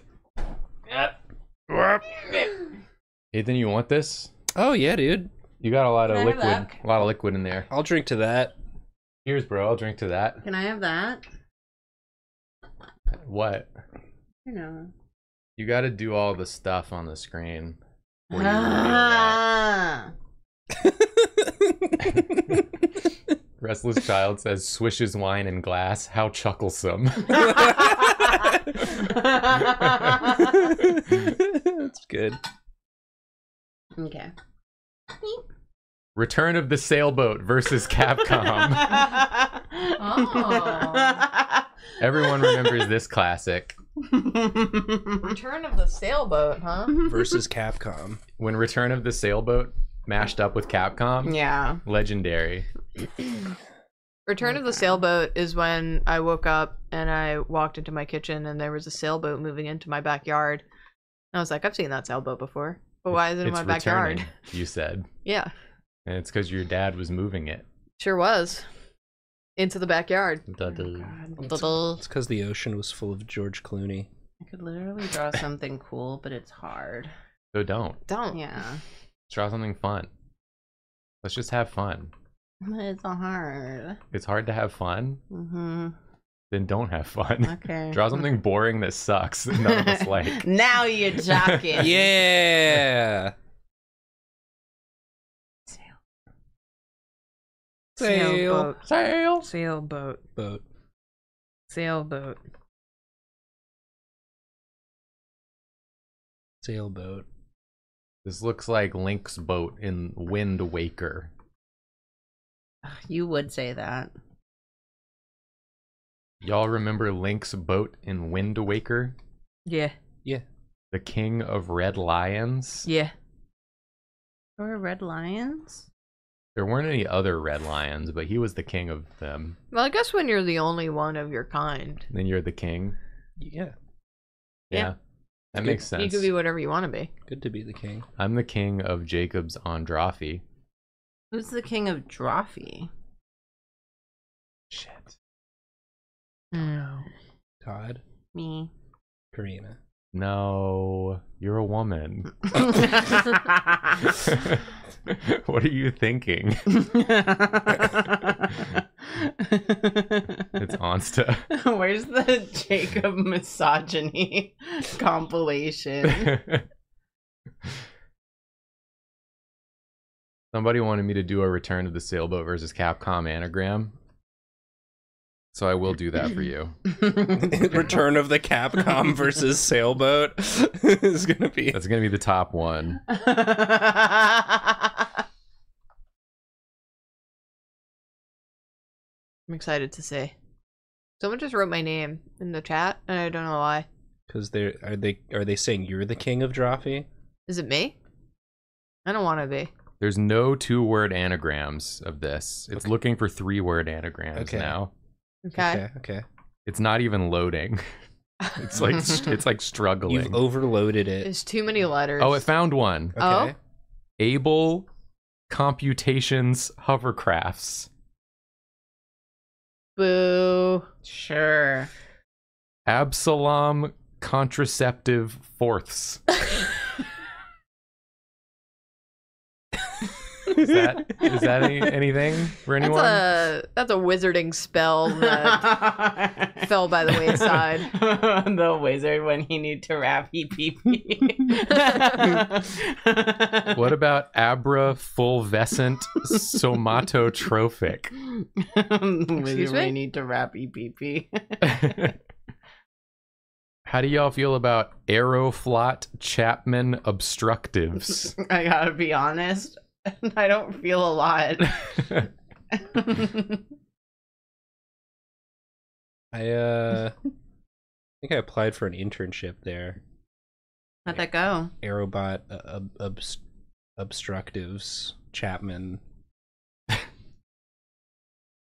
Ethan, you want this? Oh yeah, dude. You got a lot of liquid. A lot of liquid in there. I'll drink to that. Here's bro, I'll drink to that. Can I have that? What? I don't know. You gotta do all the stuff on the screen. Restless Child says, swishes wine in glass. How chucklesome. That's good. Okay. Return of the Sailboat versus Capcom. Oh. Everyone remembers this classic. Return of the Sailboat, huh? Versus Capcom. When Return of the Sailboat mashed up with Capcom. Yeah. Legendary. Return of the Sailboat is when I woke up and I walked into my kitchen and there was a sailboat moving into my backyard. And I was like, I've seen that sailboat before. But why is it in my backyard? Returning, you said. Yeah. And it's because your dad was moving it. Sure was. Into the backyard. It's because the ocean was full of George Clooney. I could literally draw something cool, but it's hard. So don't. Don't. Yeah. Let's draw something fun. Let's just have fun. It's hard. It's hard to have fun? Mm-hmm. Then don't have fun. Okay. Draw something boring that sucks that none of us like. Now you're jocking. Yeah. Sailboat. Sailboat. Boat. Sailboat. Sailboat. This looks like Link's boat in Wind Waker. You would say that. Y'all remember Link's boat in Wind Waker? Yeah. Yeah. The King of Red Lions? Yeah. There were red lions? There weren't any other red lions, but he was the king of them. Well, I guess when you're the only one of your kind. Then you're the king. Yeah. Yeah. That makes sense. You could be whatever you want to be. Good to be the king. I'm the king of Jacob's Androphy. Who's the king of Drophy? Shit. No. Todd? Me. Karina. No, you're a woman. What are you thinking? It's Onsta. Where's the Jacob misogyny compilation? Somebody wanted me to do a Return of the Sailboat versus Capcom anagram. So I will do that for you. Return of the Capcom versus Sailboat is gonna be. That's gonna be the top one. I'm excited to see. Someone just wrote my name in the chat, and I don't know why. Because are they saying you're the king of Drawfee? Is it me? I don't want to be. There's no 2-word anagrams of this. It's okay. Looking for 3-word anagrams now. Okay. Okay. It's not even loading. It's like it's like struggling. You've overloaded it. There's too many letters. Oh, it found one. Okay. Oh? Able Computations Hovercrafts. Boo. Sure. Absalom Contraceptive Fourths. Is that anything for anyone? That's a wizarding spell that fell by the wayside. The wizard, when he need to rap, he pee pee. What about Abra Fulvescent Somatotrophic? Excuse me? When he need to rap, he pee pee. How do y'all feel about Aeroflot Chapman Obstructives? I gotta be honest. I don't feel a lot. I think I applied for an internship there. How'd that go? Aerobot Obstructives Chapman. It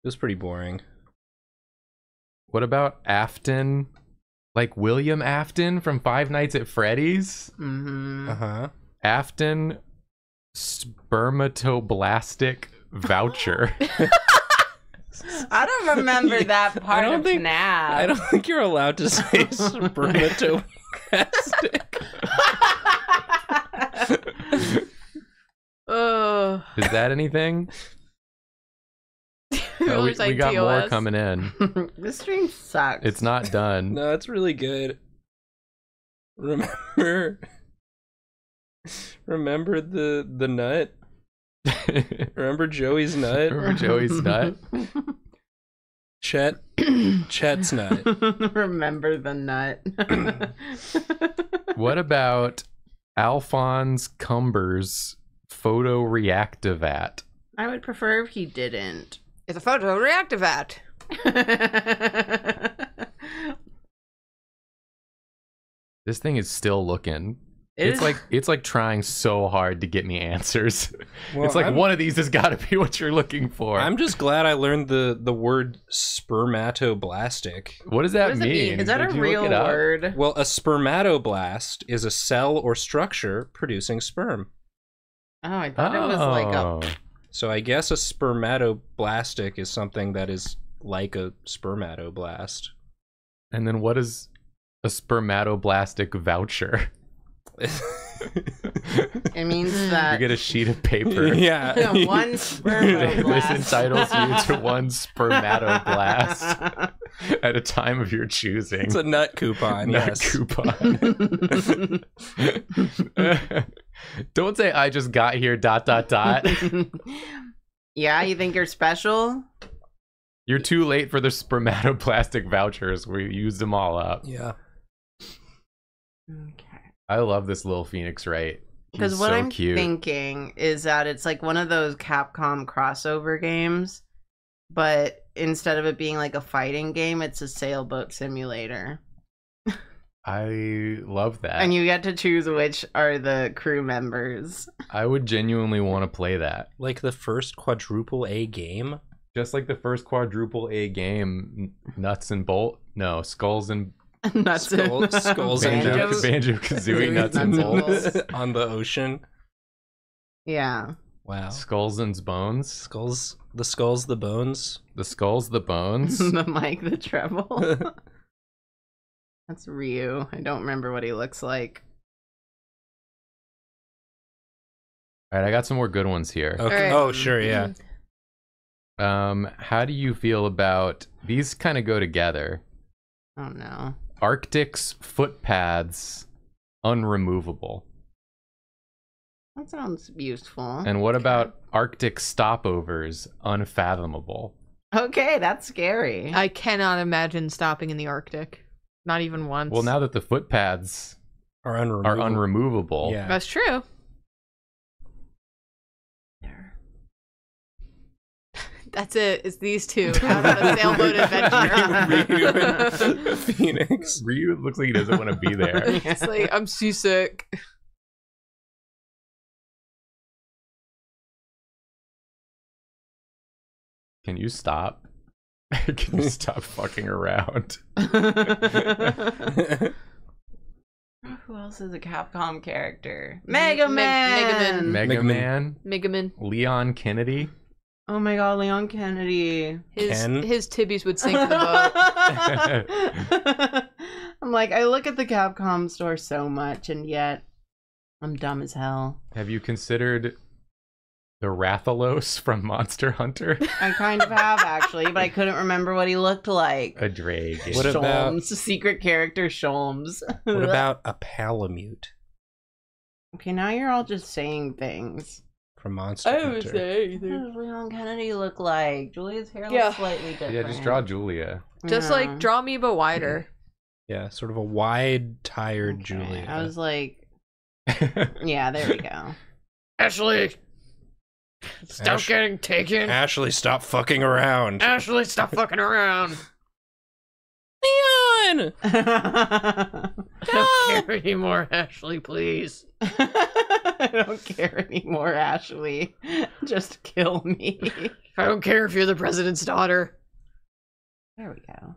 was pretty boring. What about Afton? Like William Afton from Five Nights at Freddy's? Mm-hmm. Uh-huh. Afton Spermatoblastic Voucher. I don't remember that part. I don't think you're allowed to say spermatoblastic. Oh. Is that anything? No, we got more coming in. This stream sucks. It's not done. No, it's really good. Remember the nut? Remember Joey's nut? Remember Joey's nut? Chet's nut. Remember the nut. What about Alphonse Cumber's Photo Reactivat? I would prefer if he didn't. It's a photo reactivat. This thing is still looking. It's like trying so hard to get me answers. Well, it's like one of these has got to be what you're looking for. I'm just glad I learned the word spermatoblastic. What does that mean? Is that a real word? Well, a spermatoblast is a cell or structure producing sperm. Oh, I thought it was like a... So I guess a spermatoblastic is something that is like a spermatoblast. And then what is a spermatoblastic voucher? It means that you get a sheet of paper. Yeah. One spermatoblast. This entitles you to one spermatoblast at a time of your choosing. It's a nut coupon. Nut coupon. Don't say I just got here. ... Yeah, you think you're special? You're too late for the spermatoplastic vouchers. We used them all up. Yeah. Okay. I love this little Phoenix Wright. Because what I'm thinking is that it's like one of those Capcom crossover games, but instead of it being like a fighting game, it's a sailboat simulator. I love that. And you get to choose which are the crew members. I would genuinely want to play that. Like the first quadruple A game? Just like the first quadruple A game, Banjo-Kazooie Nuts and Bolts on the ocean. Yeah. Wow. Skulls and bones. The skulls, the bones. The skulls, the bones. The mic, the treble. That's Ryu. I don't remember what he looks like. All right, I got some more good ones here. Okay. Right. Oh, sure, yeah. How do you feel about these? Kind of go together. Oh no. Arctic's Footpaths Unremovable. That sounds useful. And what about Arctic stopovers? Unfathomable. Okay, that's scary. I cannot imagine stopping in the Arctic. Not even once. Well, now that the footpaths are unremovable. Yeah. That's true. That's it. It's these two out of a sailboat adventure. Ryu and Phoenix. Ryu looks like he doesn't want to be there. It's like, I'm seasick. Can you stop? Can you stop fucking around? Who else is a Capcom character? Mega Man. Leon Kennedy. Oh my god, Leon Kennedy. His tibbies would sink to the boat. I'm like, I look at the Capcom store so much, and yet I'm dumb as hell. Have you considered the Rathalos from Monster Hunter? I kind of have, actually, but I couldn't remember what he looked like. A drake. What Sholmes, about... secret character Sholmes. What about a Palamute? Okay, now you're all just saying things. From Monster Hunter. I would say either. What does Leon Kennedy look like? Julia's hair looks slightly different. Yeah, just draw Julia. Just like draw me but wider. Yeah, sort of a wide, tired Julia. I was like, yeah, there we go. Ashley, stop getting taken. Ashley, stop fucking around. Ashley, stop fucking around. Leon, I don't care anymore, Ashley. Please, I don't care anymore, Ashley. Just kill me. I don't care if you're the president's daughter. There we go.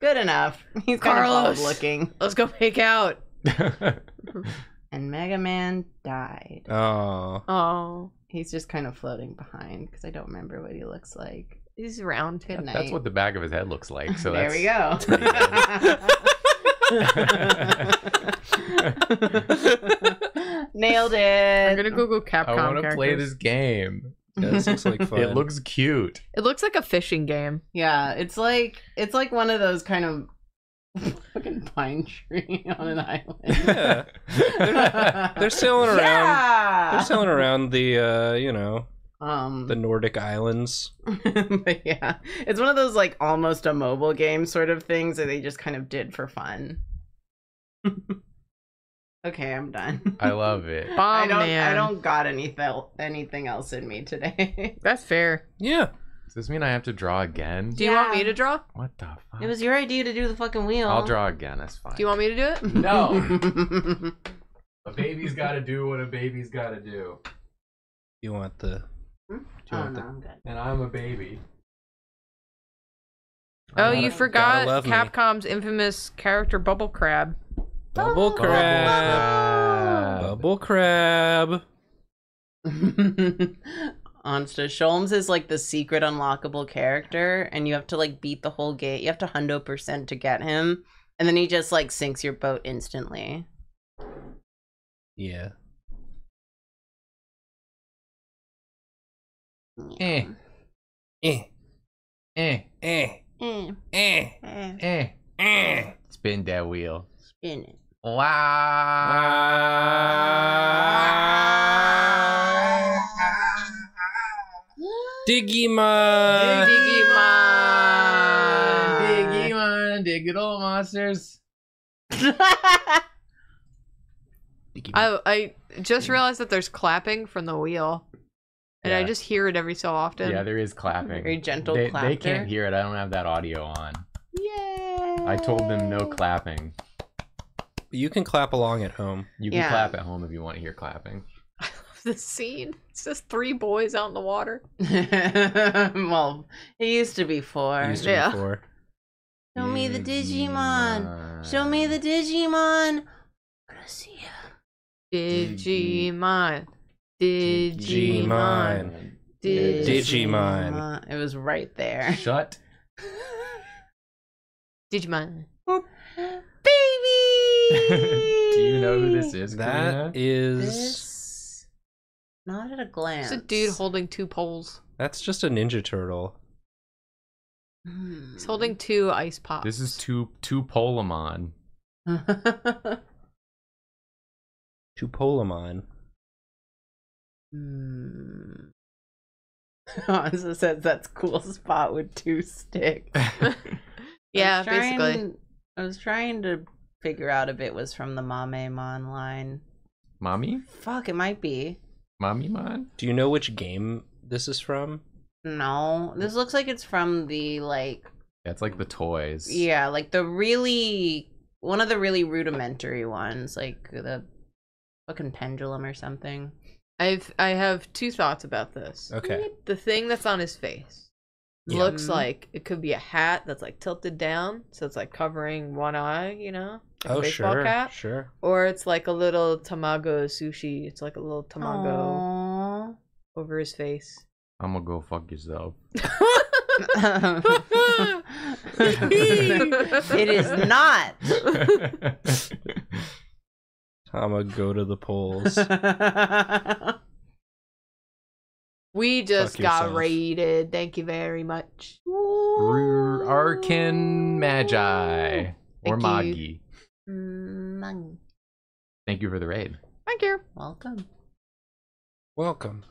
Good enough. He's Carlos, kind of looking. Let's go make out. And Mega Man died. Oh. Oh. He's just kind of floating behind because I don't remember what he looks like. He's round. Good night. That's what the back of his head looks like. So there we go. Nailed it. I'm gonna Google Capcom. I want to play this game. Yeah, this looks like fun. It looks cute. It looks like a fishing game. Yeah, it's like one of those kind of fucking pine tree on an island. Yeah. They're sailing around. Yeah! They're sailing around the you know. The Nordic islands. But yeah, it's one of those like almost a mobile game sort of things that they just kind of did for fun. Okay, I'm done. I love it. I don't got anything else in me today. That's fair. Yeah. Does this mean I have to draw again? Do you want me to draw? What the fuck? It was your idea to do the fucking wheel. I'll draw again. That's fine. Do you want me to do it? No. A baby's got to do what a baby's got to do. You want the. Hmm? No, I'm good. And I'm a baby. Oh, you forgot Capcom's infamous character Bubble Crab. Bubble Crab. Onsta Sholmes is like the secret unlockable character, and you have to like beat the whole gate. You have to 100% to get him, and then he just like sinks your boat instantly. Yeah. Spin that wheel. Spin it. Wow. Digimon. Digimon. Digital monsters. I just realized that there's clapping from the wheel. And I just hear it every so often. Yeah, there is clapping. Very gentle clapping. They can't hear it. I don't have that audio on. Yay! I told them no clapping. You can clap along at home. You can clap at home if you want to hear clapping. I love this scene. It's just three boys out in the water. Well, it used to be four. It used to be four. Show me the Digimon. Show me the Digimon. I'm gonna see you. Digimon. Digimon. Digimon. It was right there. Shut. Digimon. Baby! Do you know who this is? That is... This... Not at a glance. It's a dude holding two poles. That's just a Ninja Turtle. Mm. He's holding two ice pops. This is two Polemon. Two Polemon. Anza says that's cool spot with two sticks. Yeah, basically. I was trying to figure out if it was from the Mamemon line. Mommy? Fuck, it might be. Mamemon? Do you know which game this is from? No. This looks like it's from the, like... Yeah, it's like the toys. Yeah, like the really... One of the really rudimentary ones, like the fucking pendulum or something. I have two thoughts about this. Okay. The thing that's on his face looks like it could be a hat that's like tilted down, so it's like covering one eye, you know? Like a baseball cap. Sure. Or it's like a little tamago sushi. It's like a little tamago over his face. I'm gonna go fuck yourself. It is not. I'm gonna go to the polls. We just got raided. Thank you very much. Arkin Magi. Or Magi. Thank you for the raid. Thank you. Welcome. Welcome.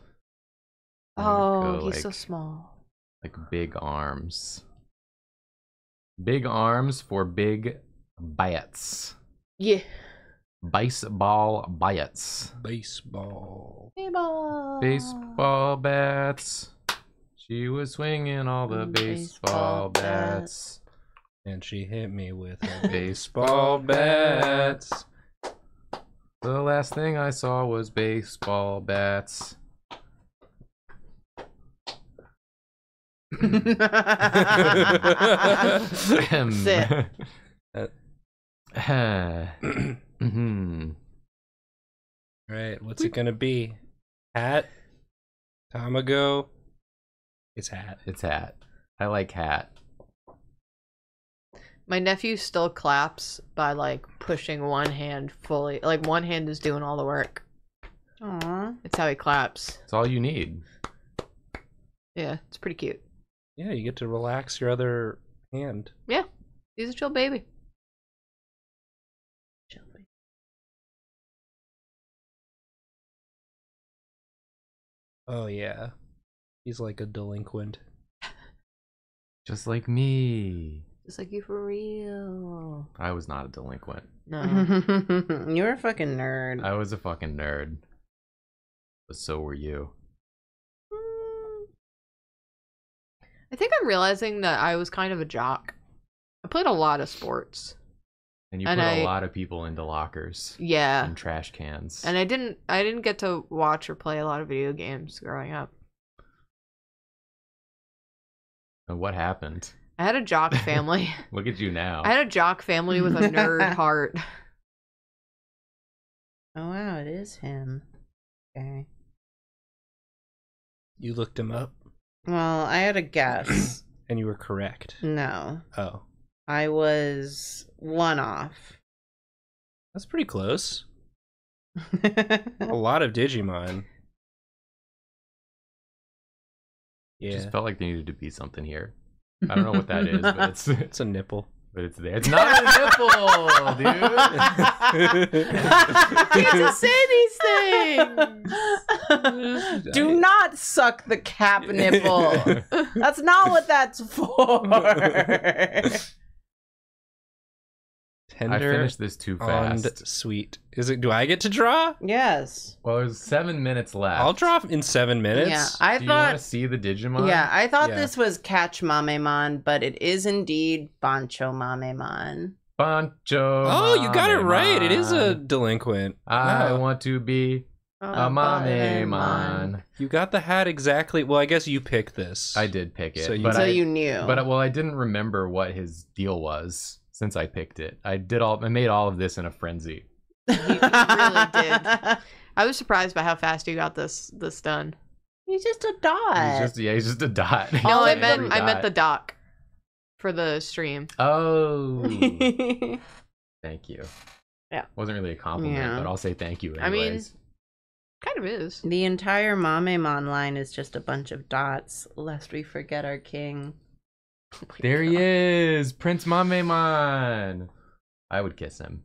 Oh, he's like, so small. Like big arms. Big arms for big bats. Yeah. Baseball bats. Baseball bats. She was swinging all the baseball bats. And she hit me with a baseball bats. The last thing I saw was baseball bats. That's it. Alright, what's it gonna be? Hat? Tamago? It's hat. It's hat. I like hat. My nephew still claps by like pushing one hand fully. Like one hand is doing all the work. Aww. It's how he claps. It's all you need. Yeah, it's pretty cute. Yeah, you get to relax your other hand. Yeah, he's a chill baby. Oh yeah, he's like a delinquent. Just like me. Just like you for real. I was not a delinquent. No. You were a fucking nerd. I was a fucking nerd. But so were you. I think I'm realizing that I was kind of a jock. I played a lot of sports. And you put a lot of people into lockers. Yeah. And trash cans. And I didn't get to watch or play a lot of video games growing up. And what happened? I had a jock family. Look at you now. I had a jock family with a nerd heart. Oh wow, it is him. Okay. You looked him up? Well, I had a guess. And you were correct. No. Oh. I was one off. That's pretty close. A lot of Digimon. Yeah. Just felt like there needed to be something here. I don't know what that is, but it's a nipple. But it's there. It's not a nipple, dude. You just say these things. Do not suck the cap nipple. That's not what that's for. Tender. I finished this too fast. Sweet. Is it? Do I get to draw? Yes. Well, there's 7 minutes left. I'll draw in 7 minutes. Yeah, I do thought. You want to see the Digimon? Yeah, I thought this was Catch Mamemon, but it is indeed Boncho Mamemon. Boncho. Oh, you got it right. It is a delinquent. I want to be a Mamemon. You got the hat exactly. Well, I guess you picked this. I did pick it, so you knew. But well, I didn't remember what his deal was. Since I picked it, I made all of this in a frenzy. You really did. I was surprised by how fast you got this done. He's just a dot. He's just a dot. No, I meant the doc for the stream. Oh, thank you. Yeah, wasn't really a compliment, but I'll say thank you anyways. I mean, kind of is. The entire Mamemon line is just a bunch of dots, lest we forget our king. Oh there God. He is, Prince Mamemon. I would kiss him.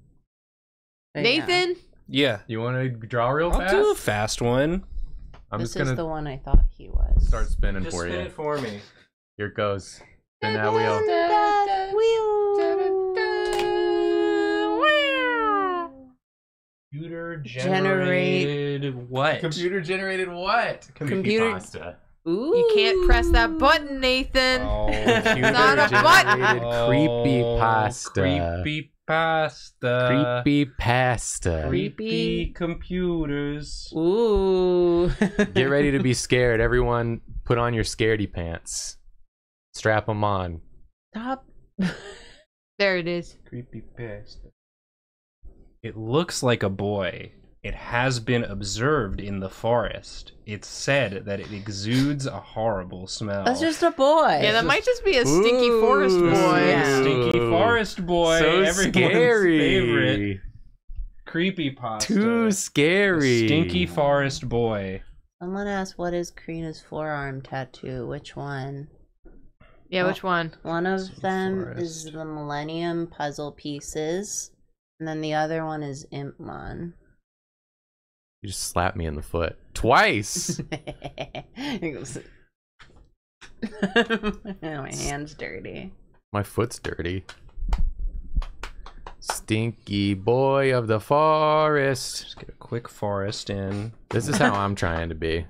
Nathan? Yeah. You want to draw real fast? I'll do a fast one. This is the one I thought he was. Start spinning for you. Just spin it for me. Here it goes. Spin that wheel. Computer generated what? Computer generated what? Computer pasta. Ooh. You can't press that button, Nathan. Oh, it's not a button. Creepypasta. Creepypasta. Creepypasta. Creepy computers. Ooh. Get ready to be scared. Everyone, put on your scaredy pants. Strap them on. Stop. There it is. Creepypasta. It looks like a boy. It has been observed in the forest. It's said that it exudes a horrible smell. That's just a boy. Yeah, that might just be a stinky forest boy. Yeah. Stinky forest boy. So everyone's favorite. Creepypasta. Too scary. Stinky forest boy. Someone asked, what is Karina's forearm tattoo? Which one? Yeah, well, which one? One of them is the Millennium puzzle pieces. And then the other one is Impmon. You just slapped me in the foot. Twice! My hand's dirty. My foot's dirty. Stinky boy of the forest. Just get a quick forest in. This is how I'm trying to be.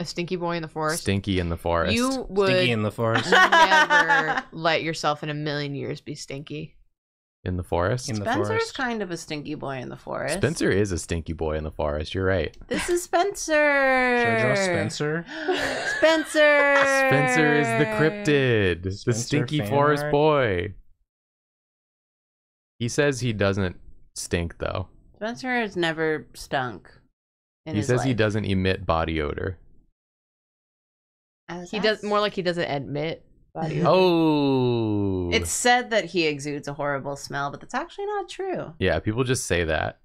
A stinky boy in the forest? Stinky in the forest. You would stinky in the forest. Never let yourself in a million years be stinky. In the forest? Spencer's kind of a stinky boy in the forest. Spencer is a stinky boy in the forest. You're right. This is Spencer. Should I draw Spencer? Spencer! Spencer is the cryptid. Spencer, the stinky forest boy. He says he doesn't stink, though. Spencer has never stunk in his life. He doesn't emit body odor. He does more like he doesn't admit. Oh, it's said that he exudes a horrible smell, but that's actually not true. Yeah, people just say that.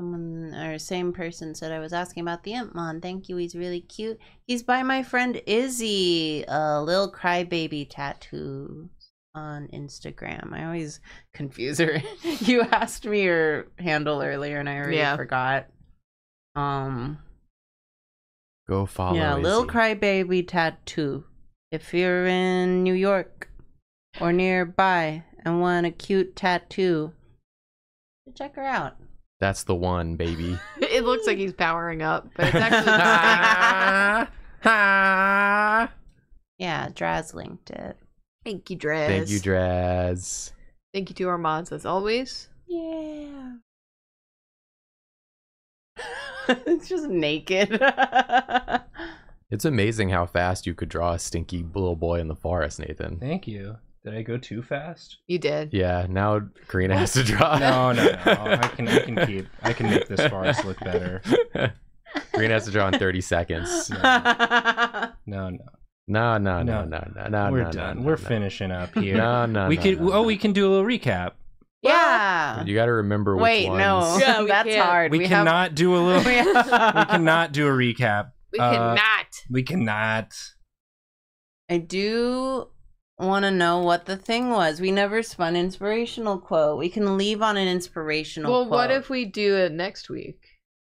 Our same person said, I was asking about the Impmon. Thank you, he's really cute. He's by my friend Izzy, a little crybaby tattoo on Instagram. I always confuse her. You asked me her handle earlier and I already forgot. Go follow Izzy. Little crybaby tattoo. If you're in New York or nearby and want a cute tattoo, check her out. That's the one, baby. It looks like he's powering up, but it's actually not. Yeah, Draz linked it. Thank you, Draz. Thank you, Draz. Thank you to our mods as always. Yeah. It's just naked. It's amazing how fast you could draw a stinky little boy in the forest, Nathan. Thank you. Did I go too fast? You did. Yeah. Now Karina has to draw. No. I can make this forest look better. Karina has to draw in 30 seconds. No. We're done. We're finishing up here. We can do a little recap. Yeah. You got to remember which ones. No. Yeah, that's hard. We cannot do a recap. We cannot. I do want to know what the thing was. We never spun inspirational quote. We can leave on an inspirational quote. Well, what if we do it next week?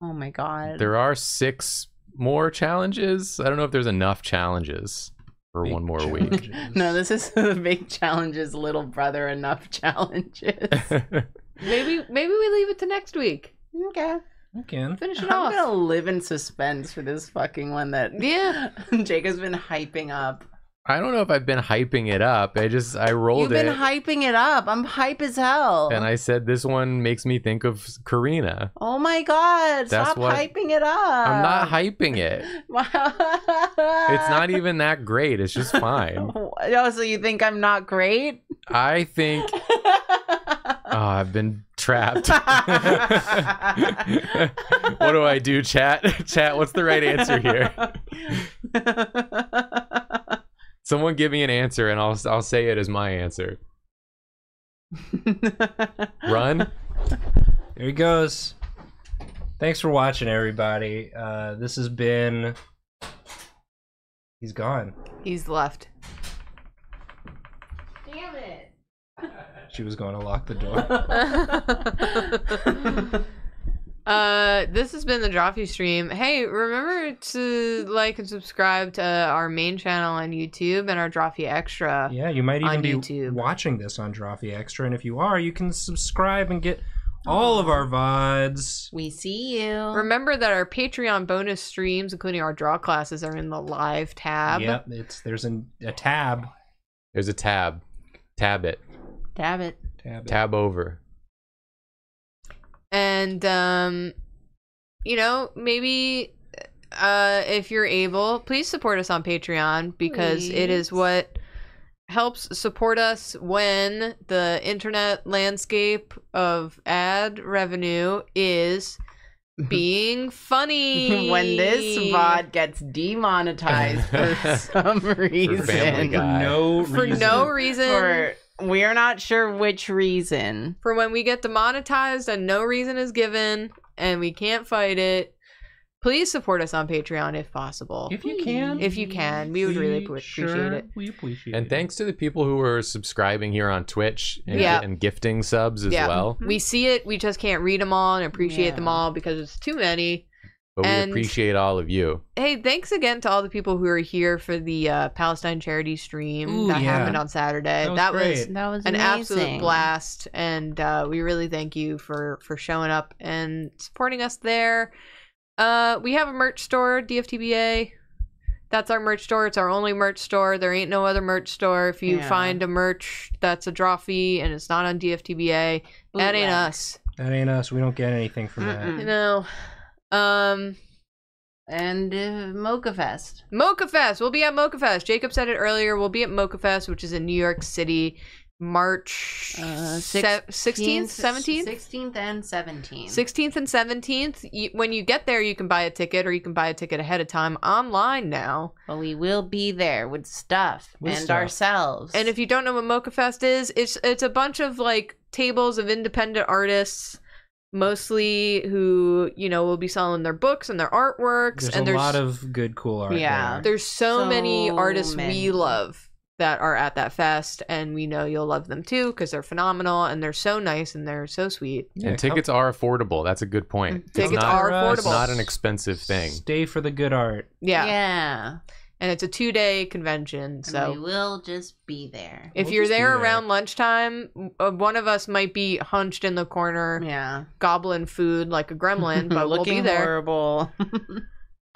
Oh, my God. There are 6 more challenges. I don't know if there's enough challenges for one more week. No, this is the big challenges, little brother, enough challenges. Maybe we leave it to next week. Okay. You can finish it off. I'm gonna live in suspense for this fucking one that Jake has been hyping up. I don't know if I've been hyping it up. I rolled it. You've been hyping it up. I'm hype as hell. And I said this one makes me think of Karina. Oh my God! Stop hyping it up. I'm not hyping it. It's not even that great. It's just fine. Oh, so you think I'm not great? I think. I've been trapped. What do I do, chat? Chat, what's the right answer here? Someone give me an answer and I'll say it as my answer. Run. There he goes. Thanks for watching, everybody. This has been... He's gone. He's left. Damn it. She was going to lock the door. This has been the Joffy stream. Hey, remember to like and subscribe to our main channel on YouTube and our Joffy Extra. Yeah, you might even be watching this on Joffy Extra, and if you are, you can subscribe and get all of our VODs. We see you. Remember that our Patreon bonus streams, including our draw classes, are in the live tab. Yep, there's a tab. There's a tab. Tab it. Tab it. Tab it. Tab over. And, you know, maybe if you're able, please support us on Patreon, because it is what helps support us when the internet landscape of ad revenue is being funny. When this VOD gets demonetized for some reason. For no reason. Or we are not sure which reason. For when we get demonetized and no reason is given and we can't fight it, please support us on Patreon if possible. If you can. If you can. We would really appreciate it. We appreciate it. And thanks to the people who are subscribing here on Twitch and gifting subs as well. We see it. We just can't read them all and appreciate them all because it's too many. But we appreciate all of you. Hey, thanks again to all the people who are here for the Palestine charity stream that happened on Saturday. That was an absolute blast, and we really thank you for showing up and supporting us there. We have a merch store, DFTBA. That's our merch store. It's our only merch store. There ain't no other merch store. If you find a merch that's a draw fee and it's not on DFTBA, that ain't us. That ain't us. We don't get anything from that. No. And Mocha Fest. Mocha Fest. We'll be at Mocha Fest. Jacob said it earlier. We'll be at Mocha Fest, which is in New York City, March 16th and 17th. 16th and 17th. When you get there, you can buy a ticket, or you can buy a ticket ahead of time online now. Well, we will be there with stuff ourselves. And if you don't know what Mocha Fest is, it's a bunch of like tables of independent artists. Mostly who, you know, will be selling their books and their artworks. There's a lot of good, cool art. Yeah. There. There's so many artists we love that are at that fest, and we know you'll love them too because they're phenomenal and they're so nice and they're so sweet. Yeah, and tickets are affordable. That's a good point. Tickets are affordable. It's not an expensive thing. Stay for the good art. Yeah. Yeah. And it's a two-day convention, so we will just be there. If you're there around lunchtime, one of us might be hunched in the corner, gobbling food like a gremlin, but we'll be there. Horrible.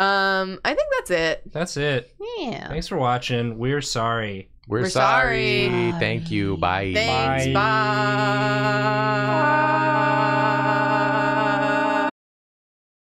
I think that's it. That's it. Yeah. Thanks for watching. We're sorry. We're sorry. Thank you. Bye. Thanks. Bye. Bye.